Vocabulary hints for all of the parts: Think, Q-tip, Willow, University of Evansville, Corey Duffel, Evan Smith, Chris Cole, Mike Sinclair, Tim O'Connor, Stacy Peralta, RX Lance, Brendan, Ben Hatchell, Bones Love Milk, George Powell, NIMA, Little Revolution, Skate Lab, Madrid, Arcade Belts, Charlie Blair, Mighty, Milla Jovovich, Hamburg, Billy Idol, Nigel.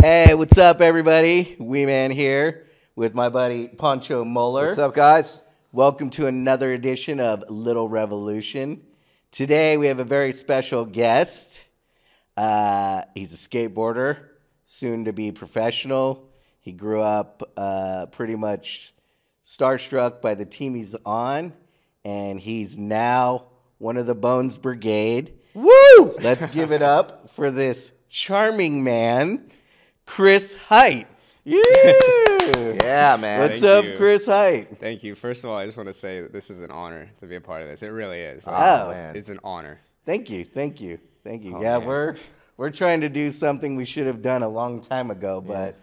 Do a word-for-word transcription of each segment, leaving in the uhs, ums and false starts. Hey, what's up, everybody? Wee Man here with my buddy Poncho Moeller. What's up, guys? Welcome to another edition of Little Revolution. Today we have a very special guest. Uh, he's a skateboarder, soon to be professional. He grew up uh, pretty much starstruck by the team he's on, and he's now one of the Bones Brigade. Woo! Let's give it up for this charming man, Chris Hiett. Yeah, yeah, man. What's Thank up, you. Chris Hiett? Thank you. First of all, I just want to say that this is an honor to be a part of this. It really is. Like, oh, man. It's an honor. Thank you. Thank you. Thank you. Oh, yeah, man. we're we're trying to do something we should have done a long time ago, but yeah.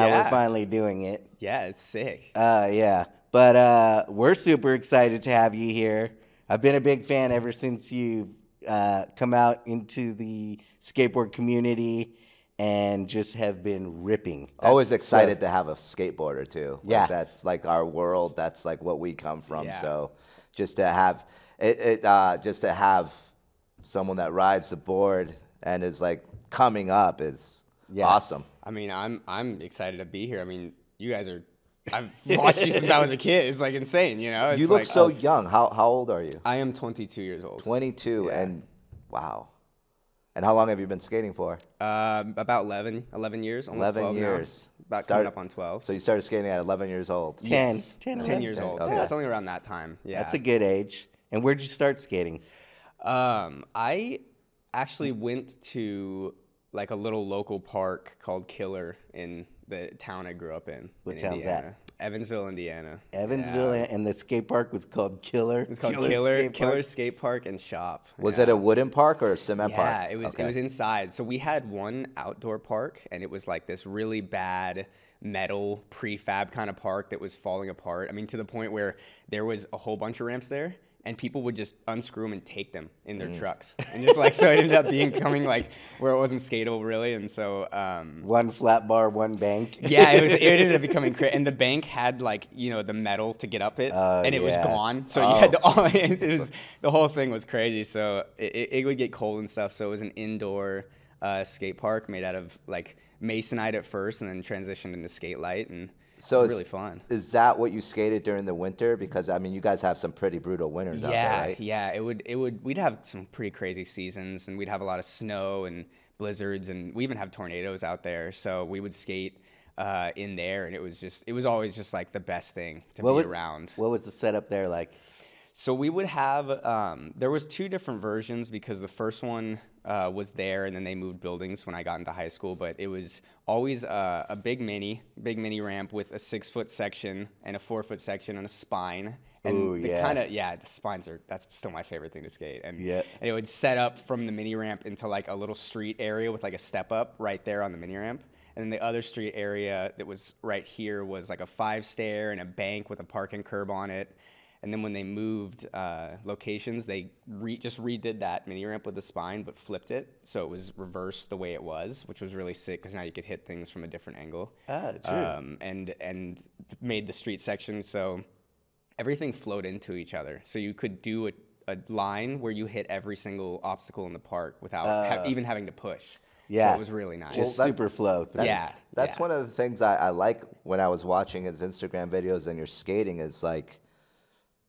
now yeah. we're finally doing it. Yeah, it's sick. Uh, yeah. But uh, we're super excited to have you here. I've been a big fan ever since you've uh, come out into the skateboard community. And just have been ripping. That's Always excited so, to have a skateboarder too. Yeah, like that's like our world. That's like what we come from. Yeah. So, just to have it, it uh, just to have someone that rides the board and is like coming up is yeah. awesome. I mean, I'm I'm excited to be here. I mean, you guys are. I've watched you since I was a kid. It's like insane. You know, it's you look like, so I've, young. How how old are you? I am twenty-two years old. twenty-two yeah. and wow. And how long have you been skating for? Uh, about eleven, eleven years, almost eleven twelve years. Now. About Start, coming up on twelve. So you started skating at eleven years old? ten. Yes. ten, ten, ten years ten, old. Okay. Yeah, it's only around that time. Yeah. That's a good age. And where'd you start skating? Um, I actually went to like a little local park called Killer in the town I grew up in. What in town's Indiana. that? Evansville, Indiana. Evansville, yeah. And the skate park was called Killer. It was called Killer, Killer, skate, Killer park. skate Park and Shop. Was yeah. it a wooden park or a cement yeah, park? Yeah, it was. Okay. It was inside. So we had one outdoor park, and it was like this really bad metal prefab kind of park that was falling apart. I mean, to the point where there was a whole bunch of ramps there. And people would just unscrew them and take them in their mm. trucks. And just like, so it ended up being coming like where it wasn't skateable really. And so, um, one flat bar, one bank. Yeah, it was, it ended up becoming crazy. And the bank had like, you know, the metal to get up it uh, and it yeah. was gone. So oh. you had to, all, it was, the whole thing was crazy. So it, it, it would get cold and stuff. So it was an indoor uh, skate park made out of like masonite at first and then transitioned into skate light and. So it's really fun. Is that what you skated during the winter? Because I mean, you guys have some pretty brutal winters yeah, out there, right? Yeah, yeah. It would, it would. We'd have some pretty crazy seasons, and we'd have a lot of snow and blizzards, and we even have tornadoes out there. So we would skate uh, in there, and it was just, it was always just like the best thing to what be would, around. What was the setup there like? So we would have. Um, there was two different versions because the first one. Uh, was there, and then they moved buildings when I got into high school, but it was always uh, a big mini, big mini ramp with a six-foot section and a four-foot section and a spine. And Ooh, the yeah. kind of, yeah, the spines are, that's still my favorite thing to skate. And, yeah. and it would set up from the mini ramp into like a little street area with like a step up right there on the mini ramp. And then the other street area that was right here was like a five stair and a bank with a parking curb on it. And then when they moved uh, locations, they re just redid that mini ramp with the spine, but flipped it. So it was reversed the way it was, which was really sick because now you could hit things from a different angle. Ah, true. Um, and, and made the street section. So everything flowed into each other. So you could do a, a line where you hit every single obstacle in the park without uh, ha even having to push. Yeah. So it was really nice. Just well, that, super flow. That's, yeah. That's yeah. one of the things I, I like when I was watching his Instagram videos and your skating is like,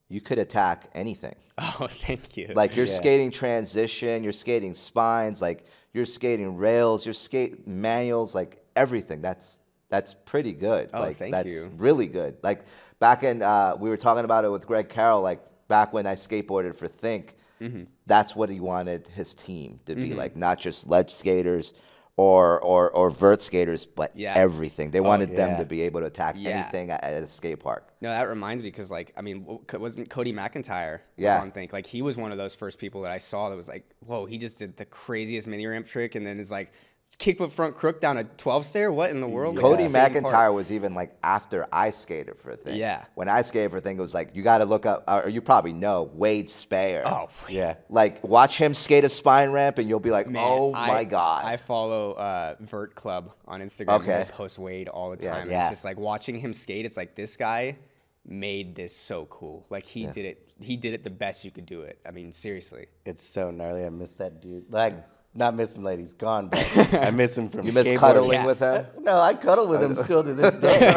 you could attack anything. Oh, thank you. Like you're yeah. skating transition, you're skating spines, like you're skating rails, you're skate manuals, like everything. That's that's pretty good. Oh, like, thank that's you. That's really good. Like back in, uh, we were talking about it with Greg Carroll, like back when I skateboarded for Think, mm-hmm. that's what he wanted his team to be mm-hmm. like, not just ledge skaters or or, or vert skaters, but yeah. everything. They wanted oh, yeah. them to be able to attack yeah. anything at, at a skate park. No, that reminds me because, like, I mean, wasn't Cody McIntyre yeah. on Think? Like, he was one of those first people that I saw that was like, whoa, he just did the craziest mini ramp trick and then is like, kickflip front crook down a twelve stair? What in the world? Yeah. Cody McIntyre part. was even like after I skated for a Thing. Yeah. When I skated for a Thing, it was like, you got to look up, or you probably know, Wade Speyer. Oh, yeah. Like, watch him skate a spine ramp and you'll be like, man, oh I, my God. I follow uh, Vert Club on Instagram. Okay. And I post Wade all the time. Yeah, yeah. It's just like watching him skate, it's like this guy made this so cool. Like he yeah. did it. He did it the best you could do it. I mean, seriously. It's so gnarly. I miss that dude. Like Not miss him, ladies. Gone, but I miss him from. You miss cuddling yeah. with him? No, I cuddle with him still to this day.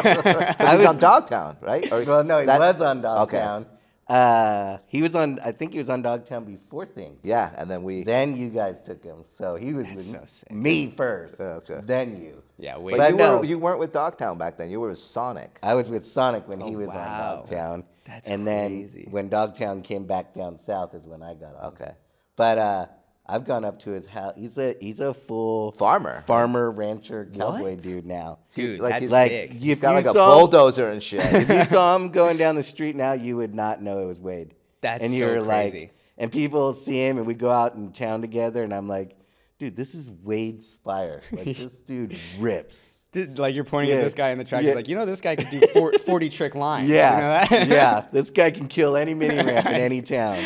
I was on Dogtown, right? Or, well, no, he was on Dogtown. Okay. Uh, he was on. I think he was on Dogtown before Think. Yeah, and then we. Then you guys took him, so he was with so me first. Oh, okay. Then you. Yeah, we. But you, no, were, you weren't with Dogtown back then. You were with Sonic. I was with Sonic when oh, he was wow. on Dogtown. That's and crazy. Then when Dogtown came back down south is when I got on. Okay, but. Uh, I've gone up to his house. He's a he's a full farmer, farmer, rancher, cowboy what? dude now. Dude, like that's he's like sick. You've got you like a bulldozer him, and shit. If you saw him going down the street now, you would not know it was Wade. That's and you so were crazy. Like, and people see him, and we go out in town together, and I'm like, dude, this is Wade Speyer. Like this dude rips. Like you're pointing yeah. at this guy in the track. Yeah. He's like, you know, this guy could do forty trick lines. Yeah, you know that? Yeah. This guy can kill any mini ramp right. in any town.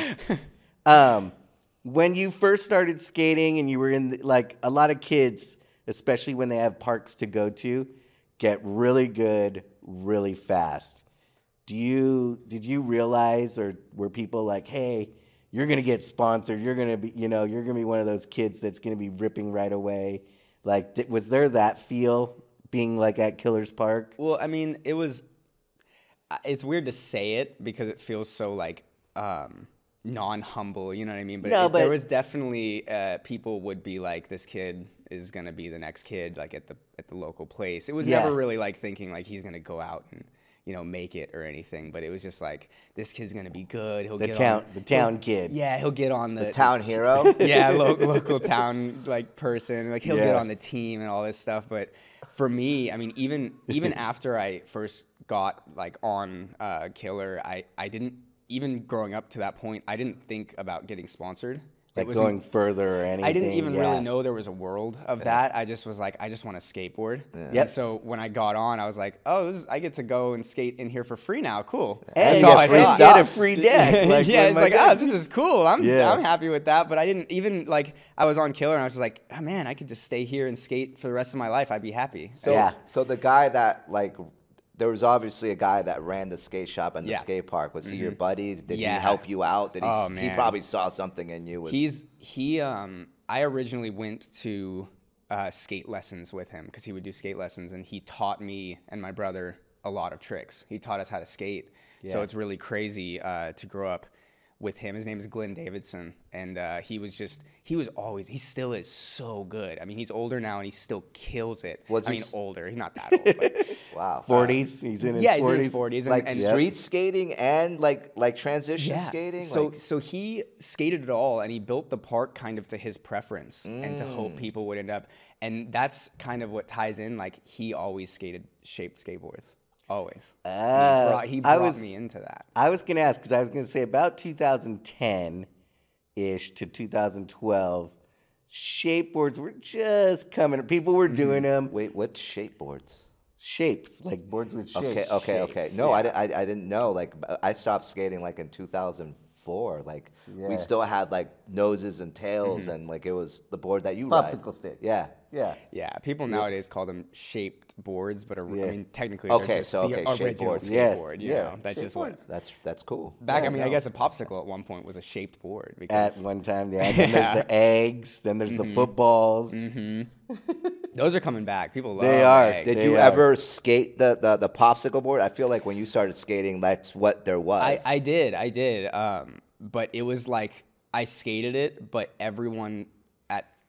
Um. When you first started skating and you were in, the, like, a lot of kids, especially when they have parks to go to, get really good really fast. Do you, did you realize, or were people like, hey, you're going to get sponsored, you're going to be, you know, you're going to be one of those kids that's going to be ripping right away? Like, th was there that feel being, like, at Killer's Park? Well, I mean, it was, it's weird to say it because it feels so, like, um... non-humble, you know what I mean? But, no, it, but there was definitely uh, people would be like, this kid is gonna be the next kid, like at the at the local place. It was yeah. never really like thinking like he's gonna go out and, you know, make it or anything. But it was just like, this kid's gonna be good. He'll the get town, on the town kid. Yeah, he'll get on the, the town the, hero. Yeah, lo local town like person. Like he'll yeah. get on the team and all this stuff. But for me, I mean, even even after I first got like on uh, Killer, I I didn't. Even growing up to that point, I didn't think about getting sponsored. Like it going further or anything. I didn't even yeah. really know there was a world of yeah. that. I just was like, I just want to skateboard. Yeah. Yep. So when I got on, I was like, oh, this is, I get to go and skate in here for free now. Cool. Hey, that's all I thought. Get a free deck. Like, yeah, it's like, oh, this is cool. I'm, yeah. I'm happy with that. But I didn't even, like, I was on Killer and I was just like, oh, man, I could just stay here and skate for the rest of my life. I'd be happy. So, yeah. So the guy that, like, there was obviously a guy that ran the skate shop and the yeah. skate park. Was mm-hmm. he your buddy? Did yeah. he help you out? Did he? Oh, man. He probably saw something in you. Was... He's he. Um, I originally went to uh, skate lessons with him because he would do skate lessons, and he taught me and my brother a lot of tricks. He taught us how to skate. Yeah. So it's really crazy uh, to grow up with him. His name is Glenn Davidson, and uh, he was just he was always he still is so good. I mean, he's older now and he still kills it. Was I mean, older? He's not that old. But, wow, forties. Um, he's in his yeah, forties. Yeah, he's in his forties. Like and, and street skating and like like transition yeah. skating. So like, so he skated it all, and he built the park kind of to his preference mm. and to hope people would end up. And that's kind of what ties in. Like he always skated shaped skateboards. Always. Uh, he brought, he brought I was, me into that. I was going to ask, because I was going to say about two thousand ten-ish to two thousand twelve, shapeboards were just coming. People were doing mm-hmm. them. Wait, what's shapeboards? Shapes, like boards with shapes. Okay, okay, shapes. okay. No, yeah. I, I, I didn't know. Like, I stopped skating like in two thousand four. Like, yeah. we still had like noses and tails, mm-hmm. and like it was the board that you ride. Popsicle stick. Yeah. Yeah, yeah. People nowadays call them shaped boards, but are, yeah. I mean, technically, okay, they're just so okay, the original boards. skateboard. Yeah, you yeah. know, that's just what. That's that's cool. Back, yeah, I mean, no. I guess a popsicle at one point was a shaped board. Because at one time, yeah. Then there's the eggs. Then there's mm-hmm. the footballs. Mm-hmm. Those are coming back. People love. They are. Eggs. Did they you are. ever skate the, the the popsicle board? I feel like when you started skating, that's what there was. I, I did. I did. Um, but it was like I skated it, but everyone.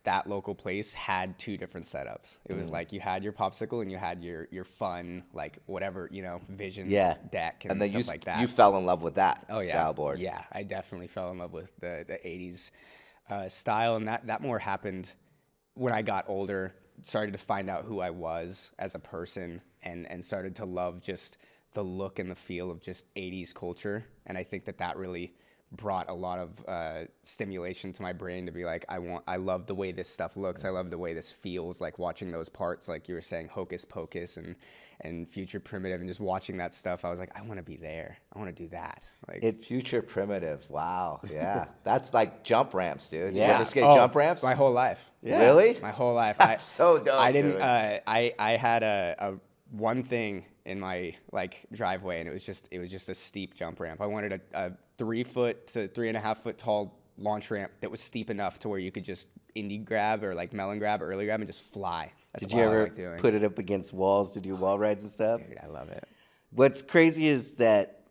That local place had two different setups. It was mm. like you had your popsicle and you had your your fun, like whatever, you know, vision yeah. deck and, and then stuff you, like that. You fell in love with that oh, yeah. style board. Yeah, I definitely fell in love with the, the eighties uh, style. And that, that more happened when I got older, started to find out who I was as a person and, and started to love just the look and the feel of just eighties culture. And I think that that really... brought a lot of uh, stimulation to my brain to be like, I want, I love the way this stuff looks. I love the way this feels. Like watching those parts, like you were saying, Hocus Pocus and and Future Primitive, and just watching that stuff, I was like, I want to be there. I want to do that. Like it's Future Primitive. Wow. Yeah, that's like jump ramps, dude. Yeah, you ever skate oh, jump ramps? My whole life. Yeah. Really? My whole life. That's I, so dope. I didn't. Uh, I I had a, a one thing in my like driveway, and it was just it was just a steep jump ramp. I wanted a. a three foot to three and a half foot tall launch ramp that was steep enough to where you could just indie grab or like melon grab, early grab, and just fly. That's Did you ever like doing. put it up against walls to do wall rides and stuff? Dude, I love it. What's crazy is that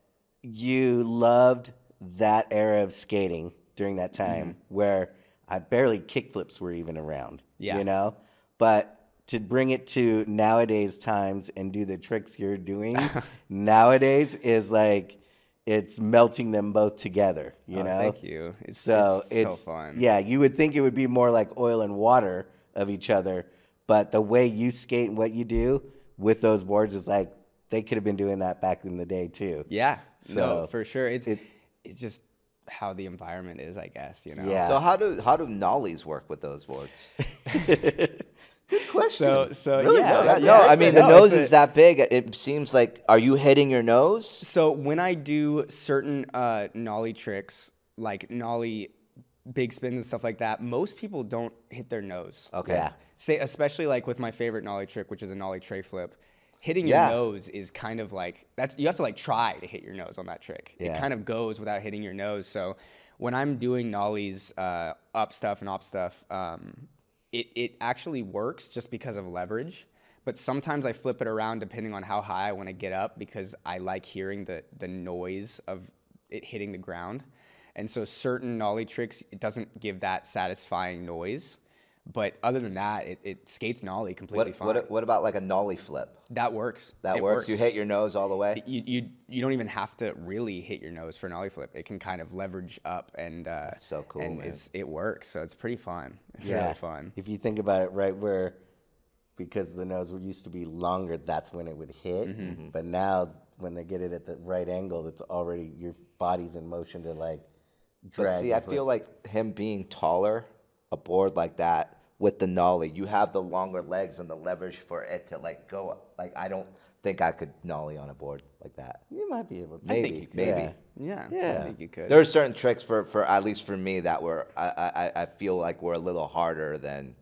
you loved that era of skating during that time mm-hmm. where I barely kickflips were even around, yeah. you know? But to bring it to nowadays times and do the tricks you're doing nowadays is like, it's melting them both together, you oh, know? Thank you. It's so, it's, it's so fun. Yeah, you would think it would be more like oil and water of each other, but the way you skate and what you do with those boards is like, they could have been doing that back in the day too. Yeah, so no, for sure. It's it, it's just how the environment is, I guess, you know? Yeah. So how do, how do nollies work with those boards? Good question. So, so really? yeah. No, that, no, I mean, the no, nose is that big. It seems like, are you hitting your nose? So when I do certain uh, nollie tricks, like nollie big spins and stuff like that, most people don't hit their nose. Okay. Yeah. Say, especially like with my favorite nollie trick, which is a nollie tray flip. Hitting yeah. your nose is kind of like, that's you have to like try to hit your nose on that trick. Yeah. It kind of goes without hitting your nose. So when I'm doing nollies, uh, up stuff and op stuff, um, It, it actually works just because of leverage, but sometimes I flip it around depending on how high I want to get up because I like hearing the, the noise of it hitting the ground. And so certain nollie tricks, it doesn't give that satisfying noise. But other than that, it, it skates nollie completely what, fine. What, what about like a nollie flip? That works. That works. works. You hit your nose all the way? You, you, you don't even have to really hit your nose for a nollie flip. It can kind of leverage up and uh, That's so cool, and man. It's, it works. So it's pretty fun. It's yeah. really fun. If you think about it right where, because the nose used to be longer, that's when it would hit. Mm-hmm. But now when they get it at the right angle, it's already, your body's in motion to like drag. But see, I feel like him being taller, a board like that with the nollie, you have the longer legs and the leverage for it to like go up. Like I don't think I could nollie on a board like that. You might be able to. Maybe, I think you could. maybe. Yeah. yeah, yeah. I think you could. There are certain tricks for, for at least for me that were I, I I feel like were a little harder than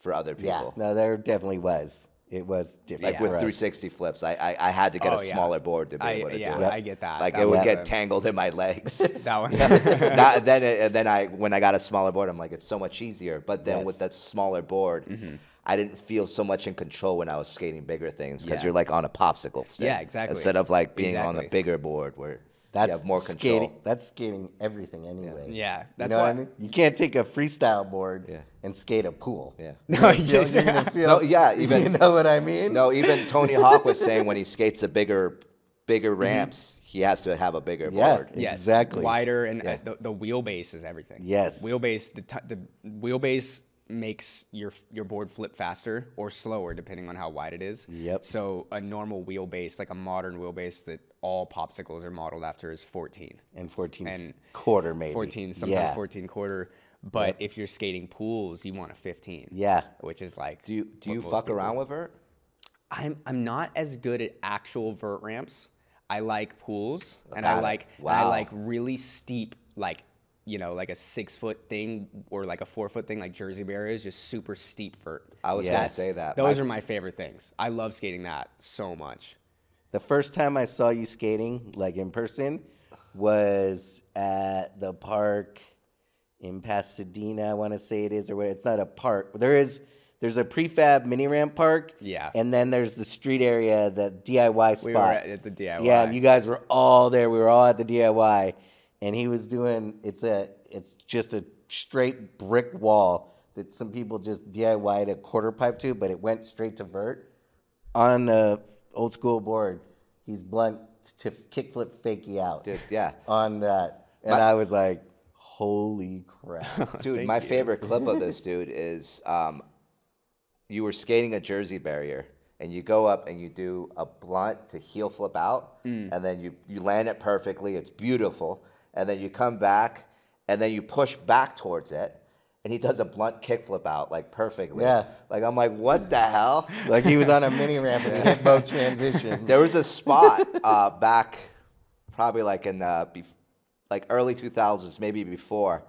for other people. Yeah. No, there definitely was. It was different. Like yeah. with three sixty flips, I I, I had to get oh, a smaller yeah. board to be I, able to yeah, do it. Yeah, I get that. Like that it would get a... tangled in my legs. that one. that, then it, then I when I got a smaller board, I'm like, it's so much easier. But then yes. with that smaller board, mm-hmm. I didn't feel so much in control when I was skating bigger things because yeah. you're like on a popsicle stick. Yeah, exactly. Instead of like being exactly. on the bigger board where that's you have more control. Skating, that's skating everything anyway. Yeah, yeah that's you know why. What I mean? You can't take a freestyle board yeah. and skate a pool. Yeah. No, you don't even feel. No, yeah, even you know what I mean. No, even Tony Hawk was saying when he skates a bigger, bigger ramps, he has to have a bigger yeah, board. Yes, exactly. Wider and yeah. the, the wheelbase is everything. Yes. Wheelbase. The, t the wheelbase makes your your board flip faster or slower depending on how wide it is. Yep. So a normal wheelbase, like a modern wheelbase that all popsicles are modeled after, is fourteen. And fourteen and quarter maybe. fourteen, sometimes yeah. fourteen quarter. But yep. if you're skating pools, you want a fifteen. Yeah. Which is like. Do you do you fuck around with vert? I'm I'm not as good at actual vert ramps. I like pools Got and I it. like wow. and I like really steep like. You know, like a six foot thing or like a four foot thing, like Jersey Bear is just super steep vert. I was yes. gonna say that. Those my, are my favorite things. I love skating that so much. The first time I saw you skating, like in person, was at the park in Pasadena. I want to say it is, or what? It's not a park. There is, there's a prefab mini ramp park. Yeah. And then there's the street area, the D I Y spot. We were at the D I Y. Yeah, you guys were all there. We were all at the D I Y. And he was doing, it's a, it's just a straight brick wall that some people just D I Y'd a quarter pipe to, but it went straight to vert. On the old school board, he's blunt to kickflip fakey out. Dude, yeah. On that. And my, I was like, holy crap. Dude, my you. favorite clip of this, dude, is um, you were skating a Jersey barrier. And you go up and you do a blunt to heel flip out. Mm. And then you, you land it perfectly. It's beautiful. And then you come back, and then you push back towards it, and he does a blunt kickflip out, like, perfectly. Yeah. Like, I'm like, what the hell? Like, he was on a mini ramp and he hit both transitions. There was a spot uh, back probably, like, in the like early two thousands, maybe before,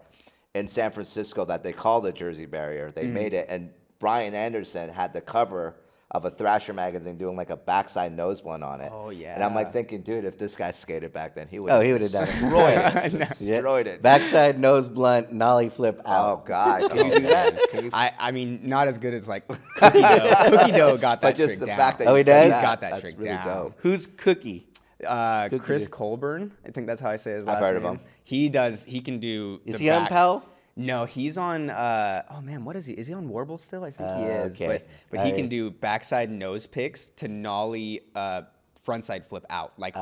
in San Francisco that they called the Jersey Barrier. They mm. made it, and Brian Anderson had the cover of a Thrasher magazine doing like a backside nose one on it. Oh yeah. And I'm like thinking, dude, if this guy skated back then, he would. Oh, he would have done it. Destroyed it. Destroyed it. Backside nose blunt, nollie flip out. Oh god, can you do that? Can you I I mean, not as good as like Cookie Dough. Cookie Dough got that trick down. Fact that oh, he does. He's got that that's trick really down. Dope. Who's Cookie? Uh, Cookie. Chris Colburn. I think that's how I say his last name. I've heard name. of him. He does. He can do. Is the he back. on Powell? No, he's on, uh, oh man, what is he? Is he on Warble still? I think uh, he is. Okay. But, but he right. can do backside nose picks to nollie uh, frontside flip out, like oh,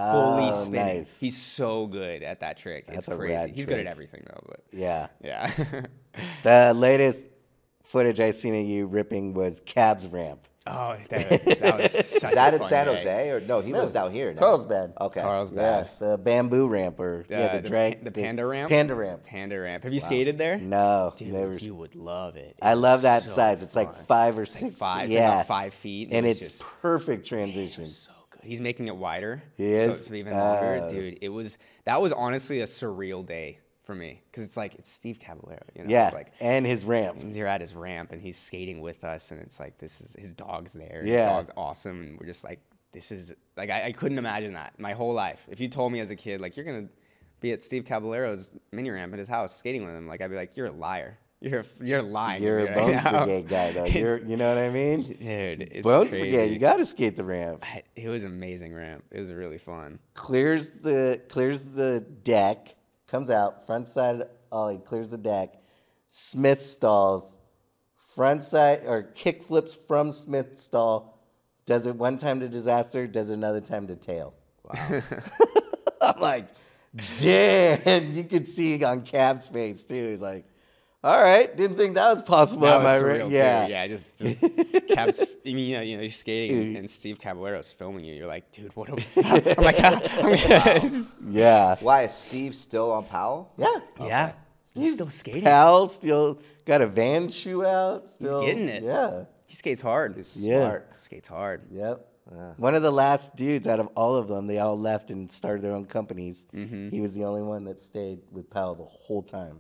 fully spinning. Nice. He's so good at that trick. That's it's crazy. He's trick. good at everything though. But yeah. Yeah. The latest footage I seen of you ripping was Cab's ramp. Oh, that, that was such Is that a fun in San Jose? Day. Or no, he no, lives out here now. Carlsbad. Okay. Carlsbad. Yeah, the bamboo ramp or uh, yeah, the, the drag. The panda the, ramp? Panda ramp. Panda ramp. Have you wow. skated there? No. Dude, never. you would love it. it I love that so size. Fun. It's like five or six. Like five, yeah. It's like five feet. And, and it's just, perfect transition. Man, so good. He's making it wider. He is? So it's even longer. Uh, Dude, it was, that was honestly a surreal day for me, because it's like, it's Steve Caballero, you know? Yeah, it's like, and his ramp. You're at his ramp, and he's skating with us, and it's like, this is, his dog's there, yeah. His dog's awesome, and we're just like, this is, like, I, I couldn't imagine that my whole life. If you told me as a kid, like, you're gonna be at Steve Caballero's mini ramp at his house, skating with him, like, I'd be like, you're a liar. You're, you're lying. You're a Bones right Brigade guy, though. You're, you know what I mean? Dude, it's Bones crazy. Brigade, you got to skate the ramp. I, it was an amazing ramp. It was really fun. Clears the, clears the deck. Comes out, front side ollie, clears the deck. Smith stalls, front side, or kick flips from Smith stall. Does it one time to disaster, does it another time to tail. Wow. I'm like, damn, you could see on Cab's face too. He's like, all right, didn't think that was possible on my ring. Yeah, yeah, just, just Cab's, you know, you know, you're skating and Steve Caballero's filming you. You're like, dude, what? Am I, I'm like, I'm wow. yeah. Why is Steve still on Powell? Yeah, okay. yeah. He's still skating. Powell still got a van shoe out. Still, he's getting it. Yeah, he skates hard. He's yeah. smart. Skates hard. Yep. Yeah. One of the last dudes out of all of them, they all left and started their own companies. Mm-hmm. He was the only one that stayed with Powell the whole time.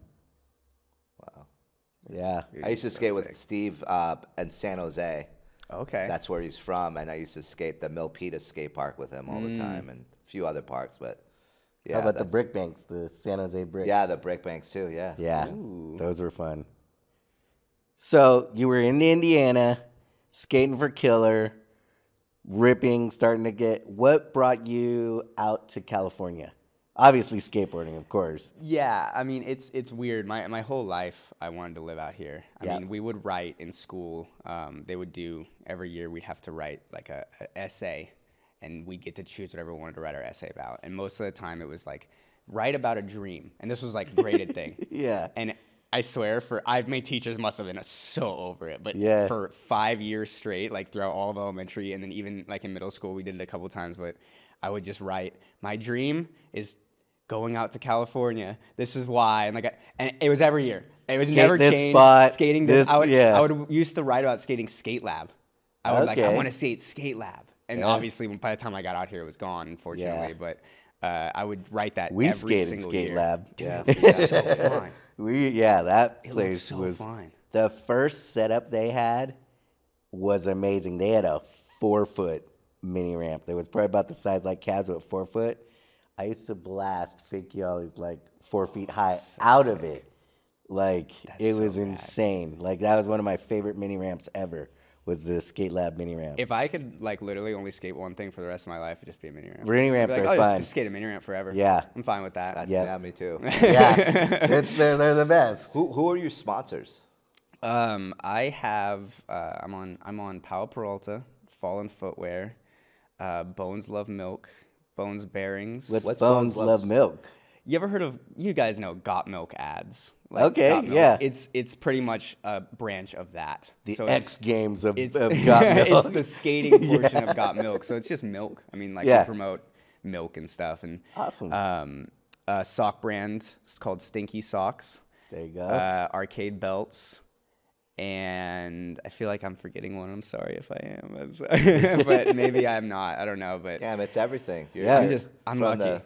Yeah, You're I used to so skate sick. with Steve uh, in San Jose. Okay, that's where he's from, and I used to skate the Milpitas skate park with him all mm. the time, and a few other parks. But yeah, how about the Brick Banks, the San Jose Bricks? Yeah, the Brick Banks too. Yeah, yeah, Ooh. those were fun. So you were in Indiana, skating for Killer, ripping, starting to get. What brought you out to California? Obviously skateboarding, of course. Yeah, I mean, it's it's weird. My my whole life, I wanted to live out here. I yeah. mean, we would write in school. Um, they would do, every year we'd have to write like a, a essay, and we'd get to choose whatever we wanted to write our essay about. And most of the time it was like, write about a dream. And this was like graded thing. Yeah. And I swear, for I my teachers must have been so over it. But yeah. for five years straight, like throughout all of elementary, and then even like in middle school, we did it a couple times, but I would just write, my dream is going out to California. This is why. And like, I, and it was every year. It was Skate never this changed. Spot, skating this. this I, would, yeah. I would used to write about skating Skate Lab. I would okay. like, I want to skate Skate Lab. And yeah. obviously, by the time I got out here, it was gone, unfortunately. Yeah. But uh, I would write that we every skated single skate year. Lab. Dude, yeah. It was so fun. We, yeah, that it place so was fun. The first setup they had was amazing. They had a four-foot mini ramp that was probably about the size like Cab's with four foot. I used to blast fake yollies like four feet high so out sick. of it. Like That's it was so insane. Like that was one of my favorite mini ramps ever. Was the Skate Lab mini ramp. If I could like literally only skate one thing for the rest of my life, it'd just be a mini ramp. Mini ramps like, are oh, fun. Just, just skate a mini ramp forever. Yeah, I'm fine with that. That's, yeah. yeah, me too. yeah, it's, they're they're the best. Who who are your sponsors? Um, I have uh, I'm on I'm on Powell Peralta, Fallen Footwear. Uh, Bones Love Milk, Bones Bearings. What's, What's Bones, Bones Love, Love Milk? You ever heard of, you guys know Got Milk ads? Like, okay, Got Milk. yeah. It's it's pretty much a branch of that. The so X Games of, of Got Milk. It's the skating portion yeah. of Got Milk. So it's just milk. I mean, like, yeah. we promote milk and stuff. And, awesome. Um, a sock brand, it's called Stinky Socks. There you go. Uh, arcade belts. And I feel like I'm forgetting one. I'm sorry if I am. I'm sorry. But maybe I'm not. I don't know. But damn, it's everything. You're, yeah, I'm just I'm from lucky. The,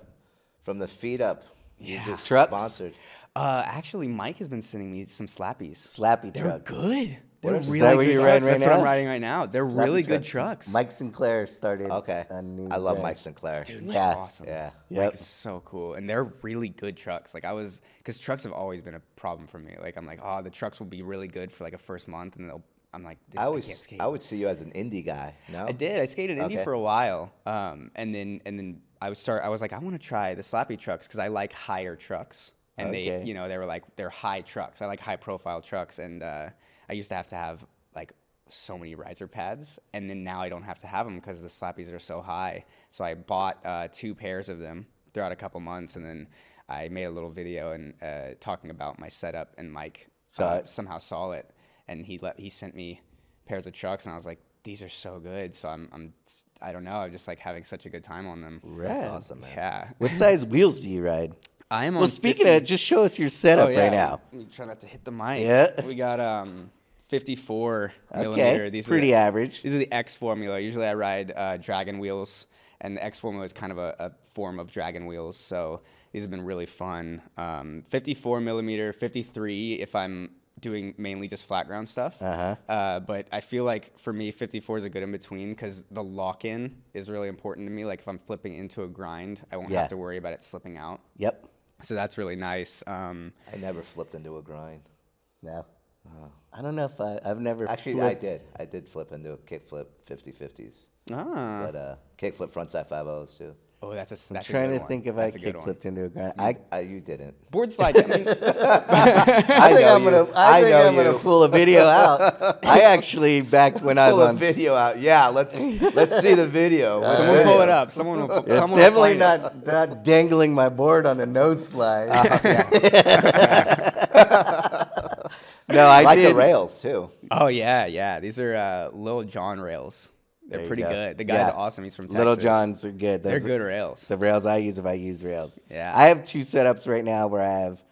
from the feet up. Yeah, you're just trucks. Sponsored. Uh, actually, Mike has been sending me some slappies. Slappy They're trucks. They're good. They're really is that what you're riding right That's now? what I'm riding right now. They're Slappy really good trucks. trucks. Mike Sinclair started. Okay. A new I love brand. Mike Sinclair. Dude, Mike's yeah. awesome. Yeah. Yep. Mike's so cool. And they're really good trucks. Like I was, because trucks have always been a problem for me. Like I'm like, oh, the trucks will be really good for like a first month, and they'll. I'm like, this, I, was, I can't skate. I would see you as an indie guy. No. I did. I skated indie okay. for a while, um, and then and then I was start. I was like, I want to try the Slappy trucks because I like higher trucks, and okay. they, you know, they were like they're high trucks. I like high profile trucks, and. Uh, I used to have to have like so many riser pads, and then now I don't have to have them because the Slappies are so high. So I bought uh, two pairs of them throughout a couple months, and then I made a little video and uh, talking about my setup, and Mike uh, somehow saw it, and he let he sent me pairs of trucks, and I was like, these are so good. So I'm I'm I don't know, I'm just like having such a good time on them. Red. That's awesome, man. Yeah. What size wheels do you ride? I am. Well, on speaking fifty... of, just show us your setup oh, yeah. right now. Let me try not to hit the mic. Yeah. We got um. fifty-four okay, millimeter. These pretty are the, average. These are the X Formula. Usually I ride uh, Dragon wheels, and the X Formula is kind of a, a form of Dragon wheels. So these have been really fun. Um, fifty-four millimeter, fifty-three if I'm doing mainly just flat ground stuff. Uh-huh. Uh, but I feel like for me, fifty-four is a good in between because the lock in is really important to me. Like if I'm flipping into a grind, I won't yeah. have to worry about it slipping out. Yep. So that's really nice. Um, I never flipped into a grind. No. I don't know if I, I've never Actually, flipped. I did. I did flip into a kickflip fifty fifties. Ah. But uh, kickflip frontside five-ohs, too. Oh, that's a that's I'm trying a to think one. if that's I kickflipped into a grind. I, I, you didn't. Board slide. I, mean, I think I'm going to pull a video out. I actually, back when I was on. Pull a video out. Yeah, let's let's see the video. All Someone right. pull it up. Someone will pull yeah, someone definitely will not, it Definitely not dangling my board on a nose slide. Uh, yeah. No, I, I like did. the rails too. Oh yeah, yeah. These are uh, Little John rails. They're pretty go. good. The guy's yeah. awesome. He's from Texas. Little Johns are good. Those They're good are, rails. The rails I use if I use rails. Yeah. I have two setups right now where I have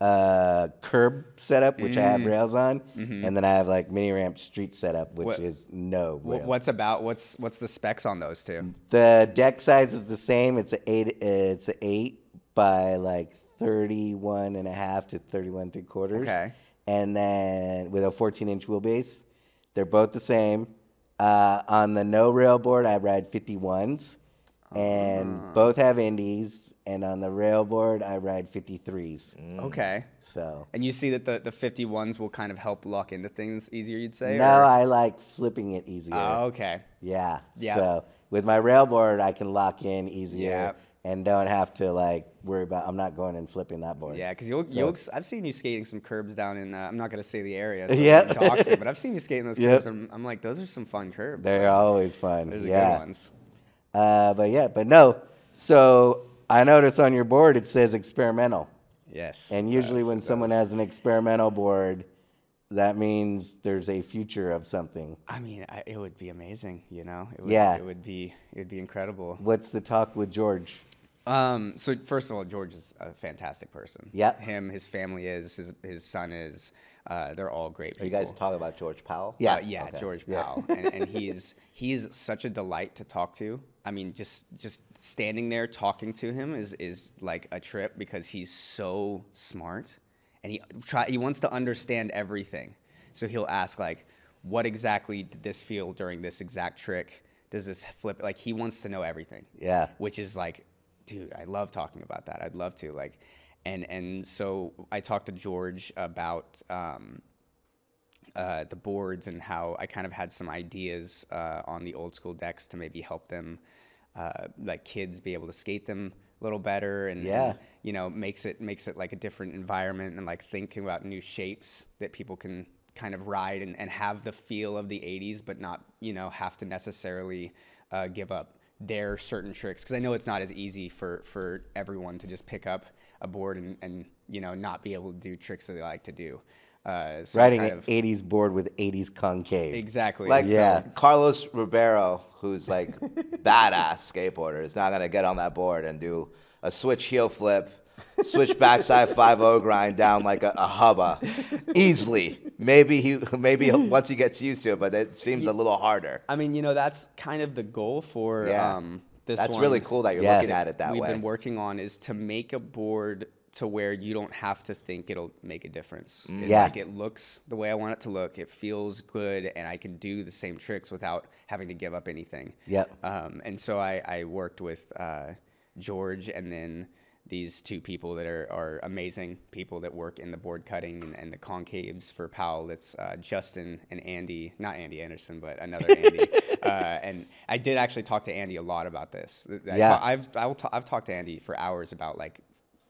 a uh, curb setup, which mm. I have rails on, mm-hmm. and then I have like mini ramp street setup, which what, is no rails. What's about what's what's the specs on those two? The deck size is the same. It's a eight. It's an eight by like thirty-one and a half to thirty-one three quarters. Okay. And then with a fourteen inch wheelbase, they're both the same. Uh, on the no rail board, I ride fifty-ones, and uh. both have indies. And on the rail board, I ride fifty-threes. Mm. Okay. So. And you see that the the fifty-ones will kind of help lock into things easier, you'd say? No, or? I like flipping it easier. Oh, okay. Yeah. Yeah. So with my rail board, I can lock in easier. Yeah. And don't have to like worry about. I'm not going and flipping that board. Yeah, because you'll, so. you'll. I've seen you skating some curbs down in. Uh, I'm not gonna say the area. So yeah. Doxing, but I've seen you skating those yep. curbs. And I'm like, those are some fun curbs. They're like, always fun. Those are yeah. good ones. Uh, but yeah, but no. So I notice on your board it says experimental. Yes. And usually when someone has an experimental board, that means there's a future of something. I mean, I, it would be amazing. You know. It would, yeah. It would be. It would be incredible. What's the talk with George? Um, so first of all, George is a fantastic person. Yeah. Him, his family is, his, his son is, uh, they're all great people. Are you guys talking about George Powell? Yeah. Uh, yeah. Okay. George Powell. Yeah. and, and he's, he's such a delight to talk to. I mean, just, just standing there talking to him is, is like a trip because he's so smart and he try, he wants to understand everything. So he'll ask like, what exactly did this feel during this exact trick? Does this flip? Like he wants to know everything. Yeah. Which is like. Dude, I love talking about that. I'd love to like, and and so I talked to George about um, uh, the boards and how I kind of had some ideas uh, on the old school decks to maybe help them, uh, like kids, be able to skate them a little better, and yeah, and, you know, makes it makes it like a different environment, and like thinking about new shapes that people can kind of ride and, and have the feel of the eighties, but not you know have to necessarily uh, give up their certain tricks, because I know it's not as easy for for everyone to just pick up a board and, and you know not be able to do tricks that they like to do. Uh, so Riding an of, eighties board with eighties concave, exactly. Like yeah, so Carlos Ribeiro, who's like badass skateboarder, is not gonna get on that board and do a switch heel flip, switch backside five-oh grind down like a, a hubba easily. Maybe he, maybe once he gets used to it, but it seems a little harder. I mean, you know, that's kind of the goal for yeah. um, this. That's one. Really cool that you're yeah. looking at it that we've way. We've been working on is to make a board to where you don't have to think it'll make a difference. It's yeah. like it looks the way I want it to look. It feels good, and I can do the same tricks without having to give up anything. Yep. Um, and so I, I worked with uh, George and then these two people that are, are amazing people that work in the board cutting and, and the concaves for Powell. That's uh, Justin and Andy, not Andy Anderson, but another Andy. uh, and I did actually talk to Andy a lot about this. I yeah. I've, I'll t I've talked to Andy for hours about like,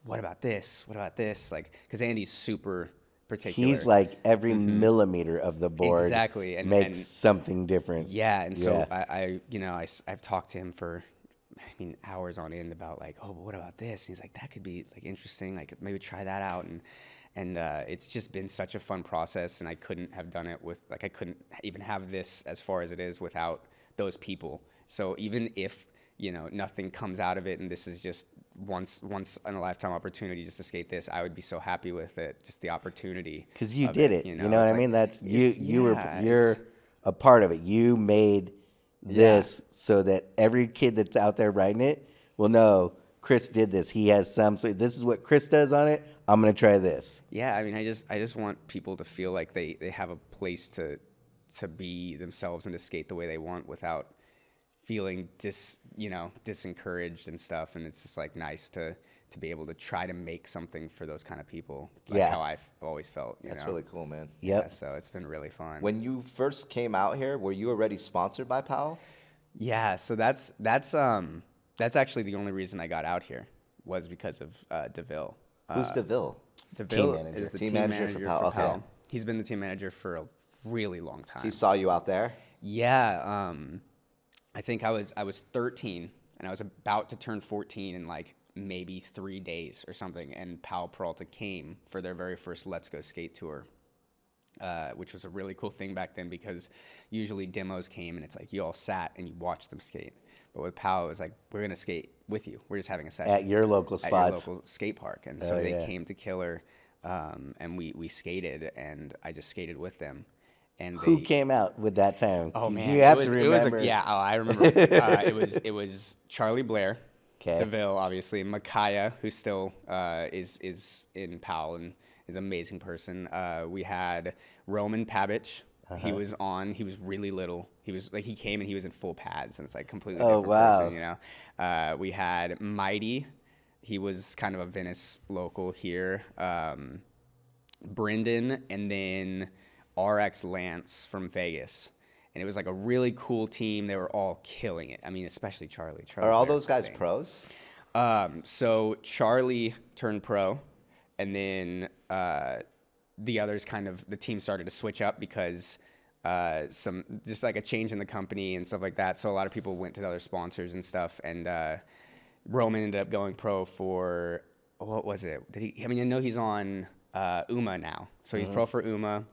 what about this? What about this? Like, because Andy's super particular. He's like every mm-hmm. millimeter of the board exactly. and, makes and, something different. Yeah, and so yeah. I, I, you know, I, I've talked to him for, I mean, hours on end about like, oh, but what about this? And he's like, that could be like interesting. Like, maybe try that out. And and uh, it's just been such a fun process, and I couldn't have done it with like I couldn't even have this as far as it is without those people. So even if you know nothing comes out of it, and this is just once once in a lifetime opportunity just to skate this, I would be so happy with it. Just the opportunity because you did it. it. You know, you know what I mean? Like, That's you. You yeah, were you're a part of it. You made. This yeah. so that every kid that's out there riding it will know Chris did this. He has some. So this is what Chris does on it. I'm gonna try this. Yeah, I mean, I just I just want people to feel like they they have a place to to be themselves and to skate the way they want without feeling dis you know disencouraged and stuff. And it's just like nice to to be able to try to make something for those kind of people. Like yeah. how I've always felt. You That's know? really cool, man. Yep. Yeah. So it's been really fun. When you first came out here, were you already sponsored by Powell? Yeah. So that's, that's, um, that's actually the only reason I got out here was because of uh, Deville. Who's uh, Deville? Deville team manager. is the team, team manager, manager for Powell. For Powell. Okay. He's been the team manager for a really long time. He saw you out there? Yeah. Um, I think I was, I was thirteen and I was about to turn fourteen and like, maybe three days or something, and Powell Peralta came for their very first Let's Go Skate Tour, uh, which was a really cool thing back then because usually demos came and it's like you all sat and you watched them skate. But with Powell, it was like, we're going to skate with you. We're just having a session. At your local spots. At your local skate park. And so oh, they yeah. came to Killer, um, and we, we skated, and I just skated with them. And Who they, came out with that time? Oh, man. You have was, to remember. A, yeah, oh, I remember. uh, it, was, it was Charlie Blair. Okay. Deville, obviously, Micaiah, who still uh, is is in Powell and is an amazing person. Uh, we had Roman Pabich. Uh-huh. He was on. He was really little. He was like he came and he was in full pads, and it's like completely oh, different wow. person, you know. Uh, we had Mighty. He was kind of a Venice local here. Um, Brendan, and then R X Lance from Vegas. And it was like a really cool team. They were all killing it. I mean, especially Charlie. Charlie Are all those guys insane. pros? Um, so Charlie turned pro, and then uh, the others kind of, the team started to switch up because uh, some, just like a change in the company and stuff like that. So a lot of people went to other sponsors and stuff. And uh, Roman ended up going pro for, what was it? Did he? I mean, I know he's on uh, Uma now. So he's mm-hmm. pro for Uma.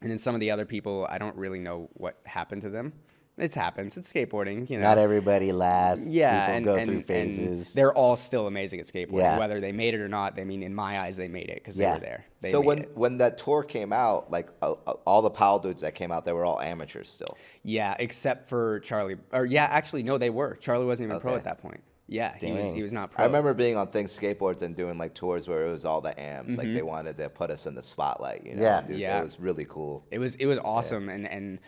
And then some of the other people, I don't really know what happened to them. It happens. It's skateboarding, you know. Not everybody lasts. Yeah, people and, go and, through phases. And they're all still amazing at skateboarding, yeah. whether they made it or not. I mean, in my eyes, they made it because yeah. they were there. They so when it. when that tour came out, like uh, all the Powell dudes that came out, they were all amateurs still. Yeah, except for Charlie. Or yeah, actually, no, they were. Charlie wasn't even okay. pro at that point. Yeah, he was, he was not pro. I remember being on Think Skateboards and doing like tours where it was all the A Ms. Mm-hmm. Like they wanted to put us in the spotlight, you know? Yeah. Dude, yeah. It was really cool. It was it was awesome. Yeah. And, and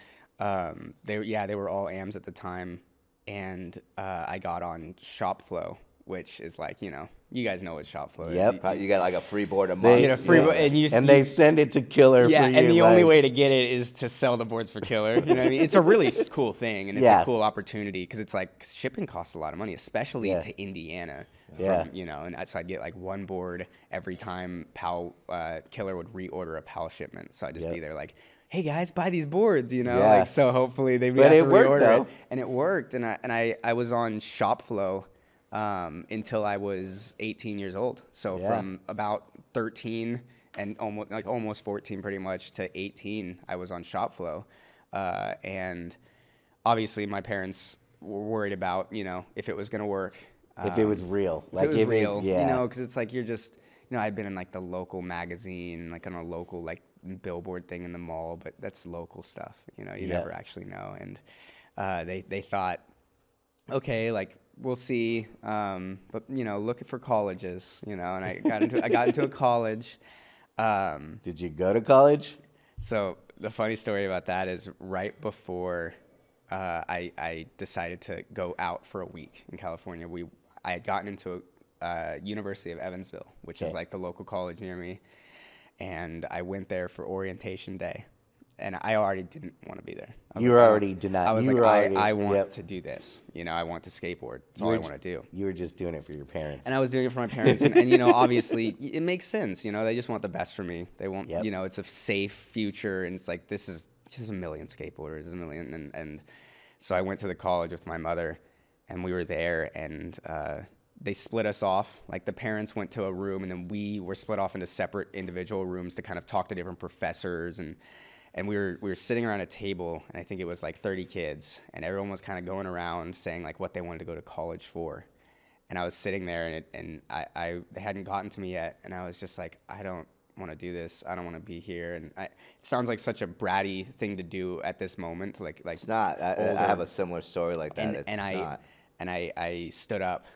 um, they yeah, they were all A Ms at the time. And uh, I got on Shopflow, which is like, you know, you guys know what Shopflow is. Yep. You, you, you got like a free board a month. They, a free yeah. board, and you, and you, they send it to Killer yeah, for you. Yeah, and the like. only way to get it is to sell the boards for Killer. You know what I mean? It's a really cool thing, and it's yeah. a cool opportunity because it's like shipping costs a lot of money, especially yeah. to Indiana. Yeah. From, you know, and so I'd get like one board every time Powell, uh, Killer would reorder a Powell shipment. So I'd just yep. be there like, hey guys, buy these boards, you know? Yeah. Like, so hopefully they'd be able to reorder though. it. And it worked. And I, and I, I was on Shopflow Um, until I was eighteen years old. So yeah. from about thirteen and almost like almost fourteen, pretty much, to eighteen, I was on Shopflow, uh, and obviously my parents were worried about you know if it was gonna work, um, if it was real, like if it was if real, it's, yeah. you know, because it's like you're just you know I'd been in like the local magazine, like on a local like billboard thing in the mall, but that's local stuff, you know, you yeah. never actually know, and uh, they they thought, okay, like. we'll see. Um, but you know, looking for colleges, you know, and I got into I got into a college. Um, Did you go to college? So the funny story about that is right before uh, I I decided to go out for a week in California, we I had gotten into a, uh, University of Evansville, which okay. is like the local college near me, and I went there for orientation day. And I already didn't want to be there. You were like, already denied. I was you like, I, already, I want yep. to do this. You know, I want to skateboard. That's all I want to do. You were just doing it for your parents. And I was doing it for my parents. and, and, you know, obviously, it makes sense. You know, they just want the best for me. They want, yep. you know, it's a safe future. And it's like, this is just a million skateboarders, a million. And, and so I went to the college with my mother, and we were there. And uh, they split us off. Like, the parents went to a room, and then we were split off into separate individual rooms to kind of talk to different professors and... And we were, we were sitting around a table, and I think it was like thirty kids, and everyone was kind of going around saying like what they wanted to go to college for. And I was sitting there, and, it, and I, I, they hadn't gotten to me yet, and I was just like, I don't want to do this. I don't want to be here. And I, it sounds like such a bratty thing to do at this moment. Like, like it's not. I, I have a similar story like that. And, it's and I, not. And I, I stood up,